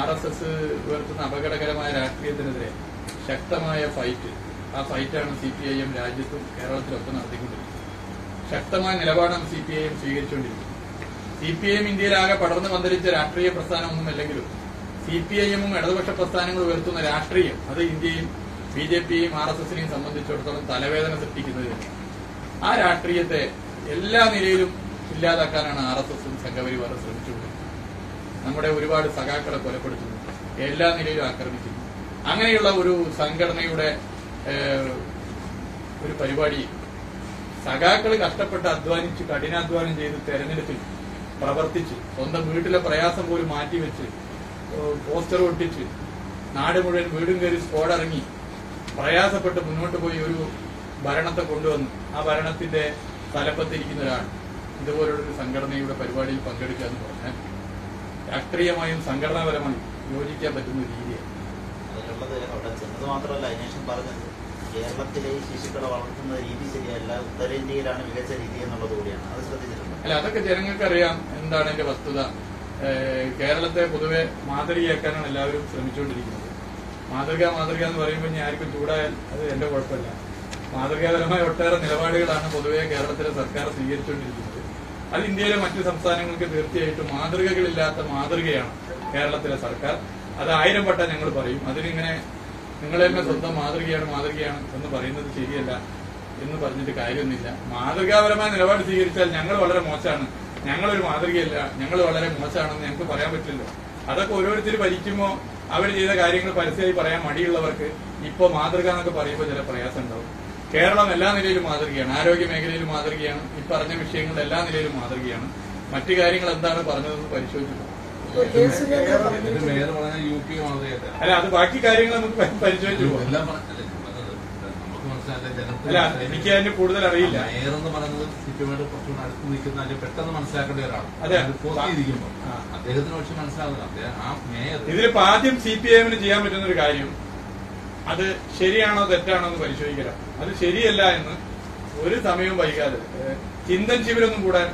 ആർ എസ് എസ് ഉയർത്തുന്ന അപകടകരമായ രാഷ്ട്രീയത്തിനെതിരെ ശക്തമായ ഫൈറ്റ്, ആ ഫൈറ്റാണ് സി പി ഐ എം രാജ്യത്തും കേരളത്തിലൊക്കെ നടത്തിക്കൊണ്ടിരിക്കുന്നത്. ശക്തമായ നിലപാടാണ് സി പി ഐ എം സ്വീകരിച്ചുകൊണ്ടിരിക്കുന്നത്. സി പി ഐ എം ഇന്ത്യയിലാകെ പടർന്നു പന്തലിച്ച രാഷ്ട്രീയ പ്രസ്ഥാനമൊന്നുമല്ലെങ്കിലും സി പി ഐ എമ്മും ഇടതുപക്ഷ പ്രസ്ഥാനങ്ങൾ ഉയർത്തുന്ന രാഷ്ട്രീയം അത് ഇന്ത്യയും ബി ജെ പിയും ആർ എസ് എസിനെയും സംബന്ധിച്ചിടത്തോളം തലവേദന സൃഷ്ടിക്കുന്നത് തന്നെയാണ്. ആ രാഷ്ട്രീയത്തെ എല്ലാ നിലയിലും ഇല്ലാതാക്കാനാണ് ആർ എസ് എസും സംഘപരിവാറും ശ്രമിച്ചുകൊണ്ടിരിക്കുന്നത്. നമ്മുടെ ഒരുപാട് സഖാക്കളെ കൊലപ്പെടുത്തുന്നു, എല്ലാ നിലയിലും ആക്രമിക്കുന്നു. അങ്ങനെയുള്ള ഒരു സംഘടനയുടെ ഒരു പരിപാടി സഖാക്കൾ കഷ്ടപ്പെട്ട് അധ്വാനിച്ച് കഠിനാധ്വാനം ചെയ്ത് തെരഞ്ഞെടുപ്പിൽ പ്രവർത്തിച്ച് സ്വന്തം വീട്ടിലെ പ്രയാസം പോലും മാറ്റിവെച്ച് പോസ്റ്റർ ഒട്ടിച്ച് നാട് മുഴുവൻ വീടും കയറി സ്കോഡിറങ്ങി പ്രയാസപ്പെട്ട് മുന്നോട്ട് പോയി ഒരു ഭരണത്തെ കൊണ്ടുവന്ന് ആ ഭരണത്തിന്റെ തലപ്പത്തിരിക്കുന്ന ഒരാൾ ഇതുപോലുള്ളൊരു സംഘടനയുടെ പരിപാടിയിൽ പങ്കെടുക്കുക എന്ന് പറഞ്ഞാൽ രാഷ്ട്രീയമായും സംഘടനാപരമായും യോജിക്കാൻ പറ്റുന്ന രീതിയാണ്. കേരളത്തിലെ ശിശുക്കളെ വളർത്തുന്ന രീതി ശരിയല്ല, ഉത്തരേന്ത്യയിലാണ് മികച്ച രീതി എന്നുള്ളത് കൂടിയാണ്. അത് ശ്രദ്ധിച്ചിട്ടുണ്ട്. അല്ല, അതൊക്കെ ജനങ്ങൾക്കറിയാം എന്താണ് എന്റെ വസ്തുത. കേരളത്തെ പൊതുവെ മാതൃകയാക്കാനാണ് എല്ലാവരും ശ്രമിച്ചുകൊണ്ടിരിക്കുന്നത്. മാതൃക മാതൃക എന്ന് പറയുമ്പോൾ ഞാൻ ആർക്കും ചൂടായാൽ അത് എന്റെ കുഴപ്പമില്ല. മാതൃകാപരമായ ഒട്ടേറെ നിലപാടുകളാണ് പൊതുവെ കേരളത്തിലെ സർക്കാർ സ്വീകരിച്ചുകൊണ്ടിരിക്കുന്നത്. അത് ഇന്ത്യയിലെ മറ്റു സംസ്ഥാനങ്ങൾക്ക് തീർച്ചയായിട്ടും മാതൃകകളില്ലാത്ത മാതൃകയാണ് കേരളത്തിലെ സർക്കാർ. അത് ആയിരം വട്ടം ഞങ്ങൾ പറയും. അതിനിങ്ങനെ നിങ്ങളെ തന്നെ സ്വന്തം മാതൃകയാണ് മാതൃകയാണ് എന്ന് പറയുന്നത് ശരിയല്ല എന്ന് പറഞ്ഞിട്ട് കാര്യമൊന്നുമില്ല. മാതൃകാപരമായ നിലപാട് സ്വീകരിച്ചാൽ ഞങ്ങൾ വളരെ മോശമാണ്, ഞങ്ങളൊരു മാതൃകയല്ല, ഞങ്ങൾ വളരെ മോശമാണെന്ന് ഞങ്ങൾക്ക് പറയാൻ പറ്റില്ലല്ലോ. അതൊക്കെ ഓരോരുത്തർ ഭരിക്കുമ്പോൾ അവർ ചെയ്ത കാര്യങ്ങൾ പരസ്യമായി പറയാൻ മടിയുള്ളവർക്ക് ഇപ്പോൾ മാതൃക എന്നൊക്കെ പറയുമ്പോൾ ചില പ്രയാസം ഉണ്ടാവും. കേരളം എല്ലാ നിലയിലും മാതൃകയാണ്. ആരോഗ്യ മേഖലയിൽ മാതൃകയാണ്. ഈ പറഞ്ഞ വിഷയങ്ങളുടെ എല്ലാ നിലയിലും മാതൃകയാണ്. മറ്റു കാര്യങ്ങൾ എന്താണ് പറഞ്ഞതെന്ന് പരിശോധിച്ചു. അല്ല, അത് ബാക്കി കാര്യങ്ങൾ നമുക്ക് പരിശോധിച്ചു പോകാം. അല്ല, എനിക്ക് അതിന് കൂടുതൽ അറിയില്ല. മേയർ എന്ന് പറയുന്നത് സിറ്റുമായിട്ട് കുറച്ചുകൂടെ അടുത്ത് നിൽക്കുന്ന അല്ലെങ്കിൽ പെട്ടെന്ന് മനസ്സിലാക്കേണ്ട ഒരാളാണ്. അതെ, പോസ്റ്റിരിക്കുമ്പോൾ അദ്ദേഹത്തിന് പക്ഷെ മനസ്സിലാകുന്നത് ആ മേയർ. ഇതിലിപ്പോ ആദ്യം സി പി എമ്മിന് ചെയ്യാൻ പറ്റുന്ന ഒരു കാര്യം അത് ശരിയാണോ തെറ്റാണോ എന്ന് പരിശോധിക്കണം. അത് ശരിയല്ല എന്ന് ഒരു സമയവും വൈകാതെ ചിന്തൻ ശിബിരൊന്നും കൂടാൻ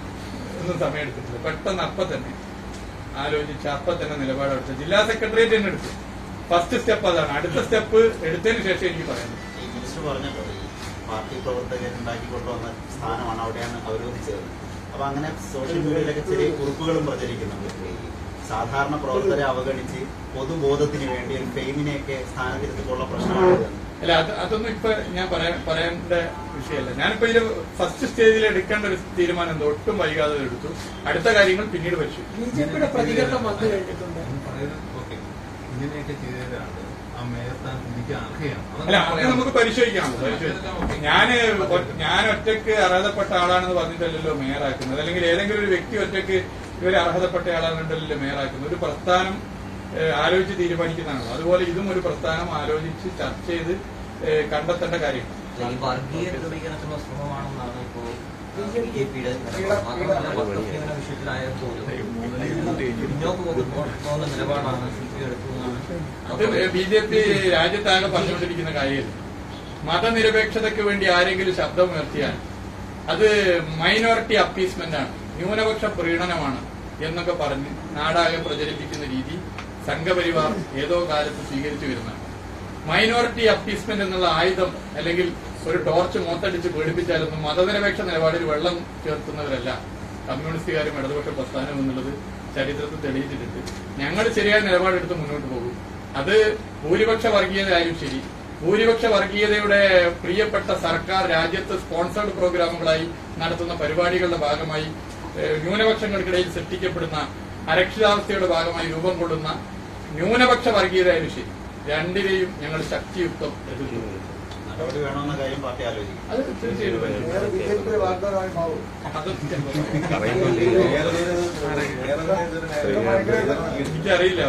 ഒന്നും സമയം എടുത്തിട്ടില്ല. പെട്ടെന്ന് അപ്പൊ തന്നെ ആലോചിച്ച് അപ്പൊ തന്നെ നിലപാടെടുത്ത് ജില്ലാ സെക്രട്ടേറിയറ്റ് തന്നെ എടുത്തു. ഫസ്റ്റ് സ്റ്റെപ്പ് അതാണ്. അടുത്ത സ്റ്റെപ്പ് എടുത്തതിന് ശേഷം എനിക്ക് പറയാനുള്ളത് പറഞ്ഞത് പാർട്ടി പ്രവർത്തകരുണ്ടാക്കി കൊണ്ടുവന്ന സ്ഥാനമാണ് അവിടെയാണ് അവരോധിച്ചത്. അപ്പൊ അങ്ങനെ സോഷ്യൽ മീഡിയയിലൊക്കെ ചെറിയ കുറിപ്പുകളും പ്രചരിക്കുന്നുണ്ട്. സാധാരണ പ്രവർത്തകരെ അവഗണിച്ച് പൊതുബോധത്തിന് വേണ്ടി ഫെയിമിനെയൊക്കെ സ്ഥാനത്തിരുത്തിട്ടുള്ള പ്രശ്നമാണ്. അല്ല, അത് അതൊന്നും ഇപ്പൊ ഞാൻ പറയാൻ പറയേണ്ട വിഷയമല്ല. ഞാനിപ്പോ ഇതിൽ ഫസ്റ്റ് സ്റ്റേജിൽ എടുക്കേണ്ട ഒരു തീരുമാനം എന്തോ ഒട്ടും വൈകാതെ എടുത്തു. അടുത്ത കാര്യങ്ങൾ പിന്നീട് പരിശോധിക്കും. ബിജെപിയുടെ പ്രതികരണം വന്നു കഴിഞ്ഞിട്ടുണ്ട്. ഇങ്ങനെയൊക്കെ ചെയ്തവരാണ് അല്ല, അത് നമുക്ക് പരിശോധിക്കാമോ? ഞാന് ഞാൻ ഒറ്റക്ക് അർഹതപ്പെട്ട ആളാണെന്ന് പറഞ്ഞിട്ടല്ലല്ലോ മേയറാക്കുന്നത്, അല്ലെങ്കിൽ ഏതെങ്കിലും ഒരു വ്യക്തി ഒറ്റക്ക് ഇവരെ അർഹതപ്പെട്ട ആളാണെന്നുണ്ടല്ലോ മേയറാക്കുന്നത്. ഒരു പ്രസ്ഥാനം ആലോചിച്ച് തീരുമാനിക്കുന്നതാണല്ലോ. അതുപോലെ ഇതും ഒരു പ്രസ്ഥാനം ആലോചിച്ച് ചർച്ച ചെയ്ത് കണ്ടെത്തേണ്ട കാര്യമാണ്. ബി ജെ പി രാജ്യത്താകെ പറഞ്ഞുകൊണ്ടിരിക്കുന്ന കാര്യമില്ല. മതനിരപേക്ഷതയ്ക്ക് വേണ്ടി ആരെങ്കിലും ശബ്ദമുയർത്തിയാൽ അത് മൈനോറിറ്റി അപ്പീസ്മെന്റ് ആണ്, ന്യൂനപക്ഷ പ്രീണനമാണ് എന്നൊക്കെ പറഞ്ഞ് നാടാകെ പ്രചരിപ്പിക്കുന്ന രീതി സംഘപരിവാർ ഏതോ കാലത്ത് സ്വീകരിച്ചു വരുന്നതാണ്. മൈനോറിറ്റി അപ്പീസ്മെന്റ് എന്നുള്ള ആയുധം അല്ലെങ്കിൽ ഒരു ടോർച്ച് മോത്തടിച്ച് പേടിപ്പിച്ചാലൊന്നും മതനിരപേക്ഷ നിലപാടിൽ വെള്ളം ചേർത്തുന്നവരല്ല കമ്മ്യൂണിസ്റ്റുകാരും ഇടതുപക്ഷ പ്രസ്ഥാനം എന്നുള്ളത് ചരിത്രത്തിൽ തെളിയിച്ചിട്ടുണ്ട്. ഞങ്ങൾ ശരിയായ നിലപാടെടുത്ത് മുന്നോട്ട് പോകും. അത് ഭൂരിപക്ഷ വർഗീയതയായാലും ശരി, ഭൂരിപക്ഷ വർഗീയതയുടെ പ്രിയപ്പെട്ട സർക്കാർ രാജ്യത്ത് സ്പോൺസേർഡ് പ്രോഗ്രാമുകളായി നടത്തുന്ന പരിപാടികളുടെ ഭാഗമായി ന്യൂനപക്ഷങ്ങൾക്കിടയിൽ സൃഷ്ടിക്കപ്പെടുന്ന അരക്ഷിതാവസ്ഥയുടെ ഭാഗമായി രൂപം കൊള്ളുന്ന ന്യൂനപക്ഷ വർഗീയതയായാലും ശരി, രണ്ടിനെയും ഞങ്ങൾ ശക്തിയുക്തം എതിർക്കുന്നു. നടപടി വേണമെന്ന കാര്യം പാർട്ടി ആലോചിക്കും. അത് തീർച്ചയായിട്ടും എനിക്കറിയില്ല, ബാക്കി കാര്യങ്ങൾ അറിയില്ല.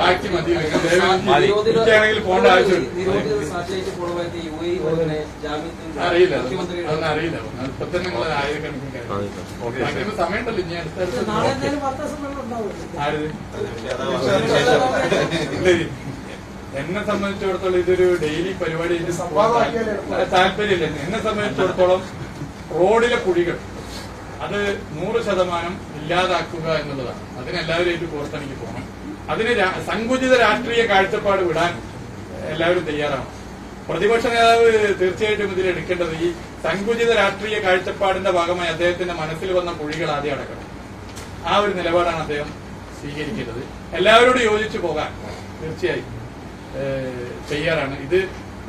ബാക്കി മതി, എനിക്കാണെങ്കിൽ പോകേണ്ട ആവശ്യമില്ല. അറിയില്ല, അതൊന്നും അറിയില്ല. ഇപ്പൊ തന്നെ നിങ്ങൾ ആയിരക്കണക്കിന് സമയമുണ്ടല്ലോ. ഇനി അടുത്ത എന്നെ സംബന്ധിച്ചിടത്തോളം ഇതൊരു ഡെയിലി പരിപാടി താല്പര്യമില്ല. എന്നെ സംബന്ധിച്ചിടത്തോളം റോഡിലെ കുഴികൾ അത് നൂറ് ശതമാനം ഇല്ലാതാക്കുക എന്നുള്ളതാണ്. അതിനെല്ലാവരും ഏറ്റവും പുറത്തിറങ്ങി പോകണം. അതിന് സങ്കുചിത രാഷ്ട്രീയ കാഴ്ചപ്പാട് വിടാൻ എല്ലാവരും തയ്യാറാണ്. പ്രതിപക്ഷ നേതാവ് തീർച്ചയായിട്ടും ഇതിൽ എടുക്കേണ്ടത് ഈ സങ്കുചിത രാഷ്ട്രീയ കാഴ്ചപ്പാടിന്റെ ഭാഗമായി അദ്ദേഹത്തിന്റെ മനസ്സിൽ വന്ന കുഴികൾ ആദ്യം അടക്കണം. ആ ഒരു നിലപാടാണ് അദ്ദേഹം സ്വീകരിക്കേണ്ടത്. എല്ലാവരോടും യോജിച്ചു പോകാൻ തീർച്ചയായും തയ്യാറാണ്. ഇത്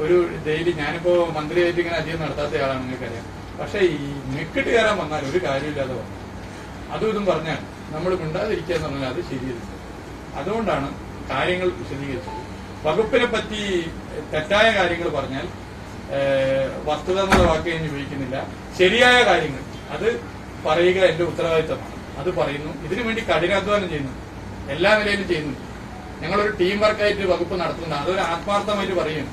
ഒരു ഡെയിലി ഞാനിപ്പോ മന്ത്രിയായിട്ട് ഇങ്ങനെ അധികം നടത്താത്തയാളാണ്, നിങ്ങൾക്കറിയാം. പക്ഷെ ഈ മെക്കിട്ട് കയറാൻ വന്നാൽ ഒരു കാര്യമില്ലാതെ വന്നു അതും ഇതും പറഞ്ഞാൽ നമ്മൾ മിണ്ടാതിരിക്കുക എന്ന് പറഞ്ഞാൽ അത് ശരിയല്ല. അതുകൊണ്ടാണ് കാര്യങ്ങൾ വിശദീകരിച്ചത്. വകുപ്പിനെ പറ്റി തെറ്റായ കാര്യങ്ങൾ പറഞ്ഞാൽ വസ്തുത എന്നുള്ള വാക്ക് ഞാൻ ഉപയോഗിക്കുന്നില്ല. ശരിയായ കാര്യങ്ങൾ അത് പറയുക എന്റെ ഉത്തരവാദിത്തമാണ്. അത് പറയുന്നു. ഇതിനു വേണ്ടി കഠിനാധ്വാനം ചെയ്യുന്നു, എല്ലാ നിലയിലും ചെയ്യുന്നു. ഞങ്ങളൊരു ടീം വർക്കായിട്ട് വകുപ്പ് നടത്തുന്നുണ്ട്. അതൊരു ആത്മാർത്ഥമായിട്ട് പറയുന്നു.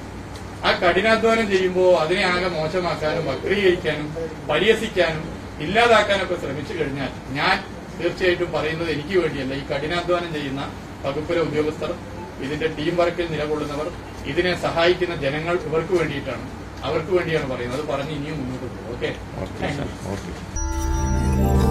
ആ കഠിനാധ്വാനം ചെയ്യുമ്പോൾ അതിനെ ആകെ മോശമാക്കാനും വക്രീകരിക്കാനും പരിഹസിക്കാനും ഇല്ലാതാക്കാനൊക്കെ ശ്രമിച്ചു കഴിഞ്ഞാൽ ഞാൻ തീർച്ചയായിട്ടും പറയുന്നത് എനിക്ക് വേണ്ടിയല്ല. ഈ കഠിനാധ്വാനം ചെയ്യുന്ന വകുപ്പിലെ ഉദ്യോഗസ്ഥർ, ഇതിന്റെ ടീം വർക്കിൽ നിലകൊള്ളുന്നവർ, ഇതിനെ സഹായിക്കുന്ന ജനങ്ങൾ, ഇവർക്ക് വേണ്ടിയിട്ടാണ്, അവർക്ക് വേണ്ടിയാണ് പറയുന്നത്. അത് പറഞ്ഞ് ഇനിയും മുന്നോട്ട് പോകും. ഓക്കെ.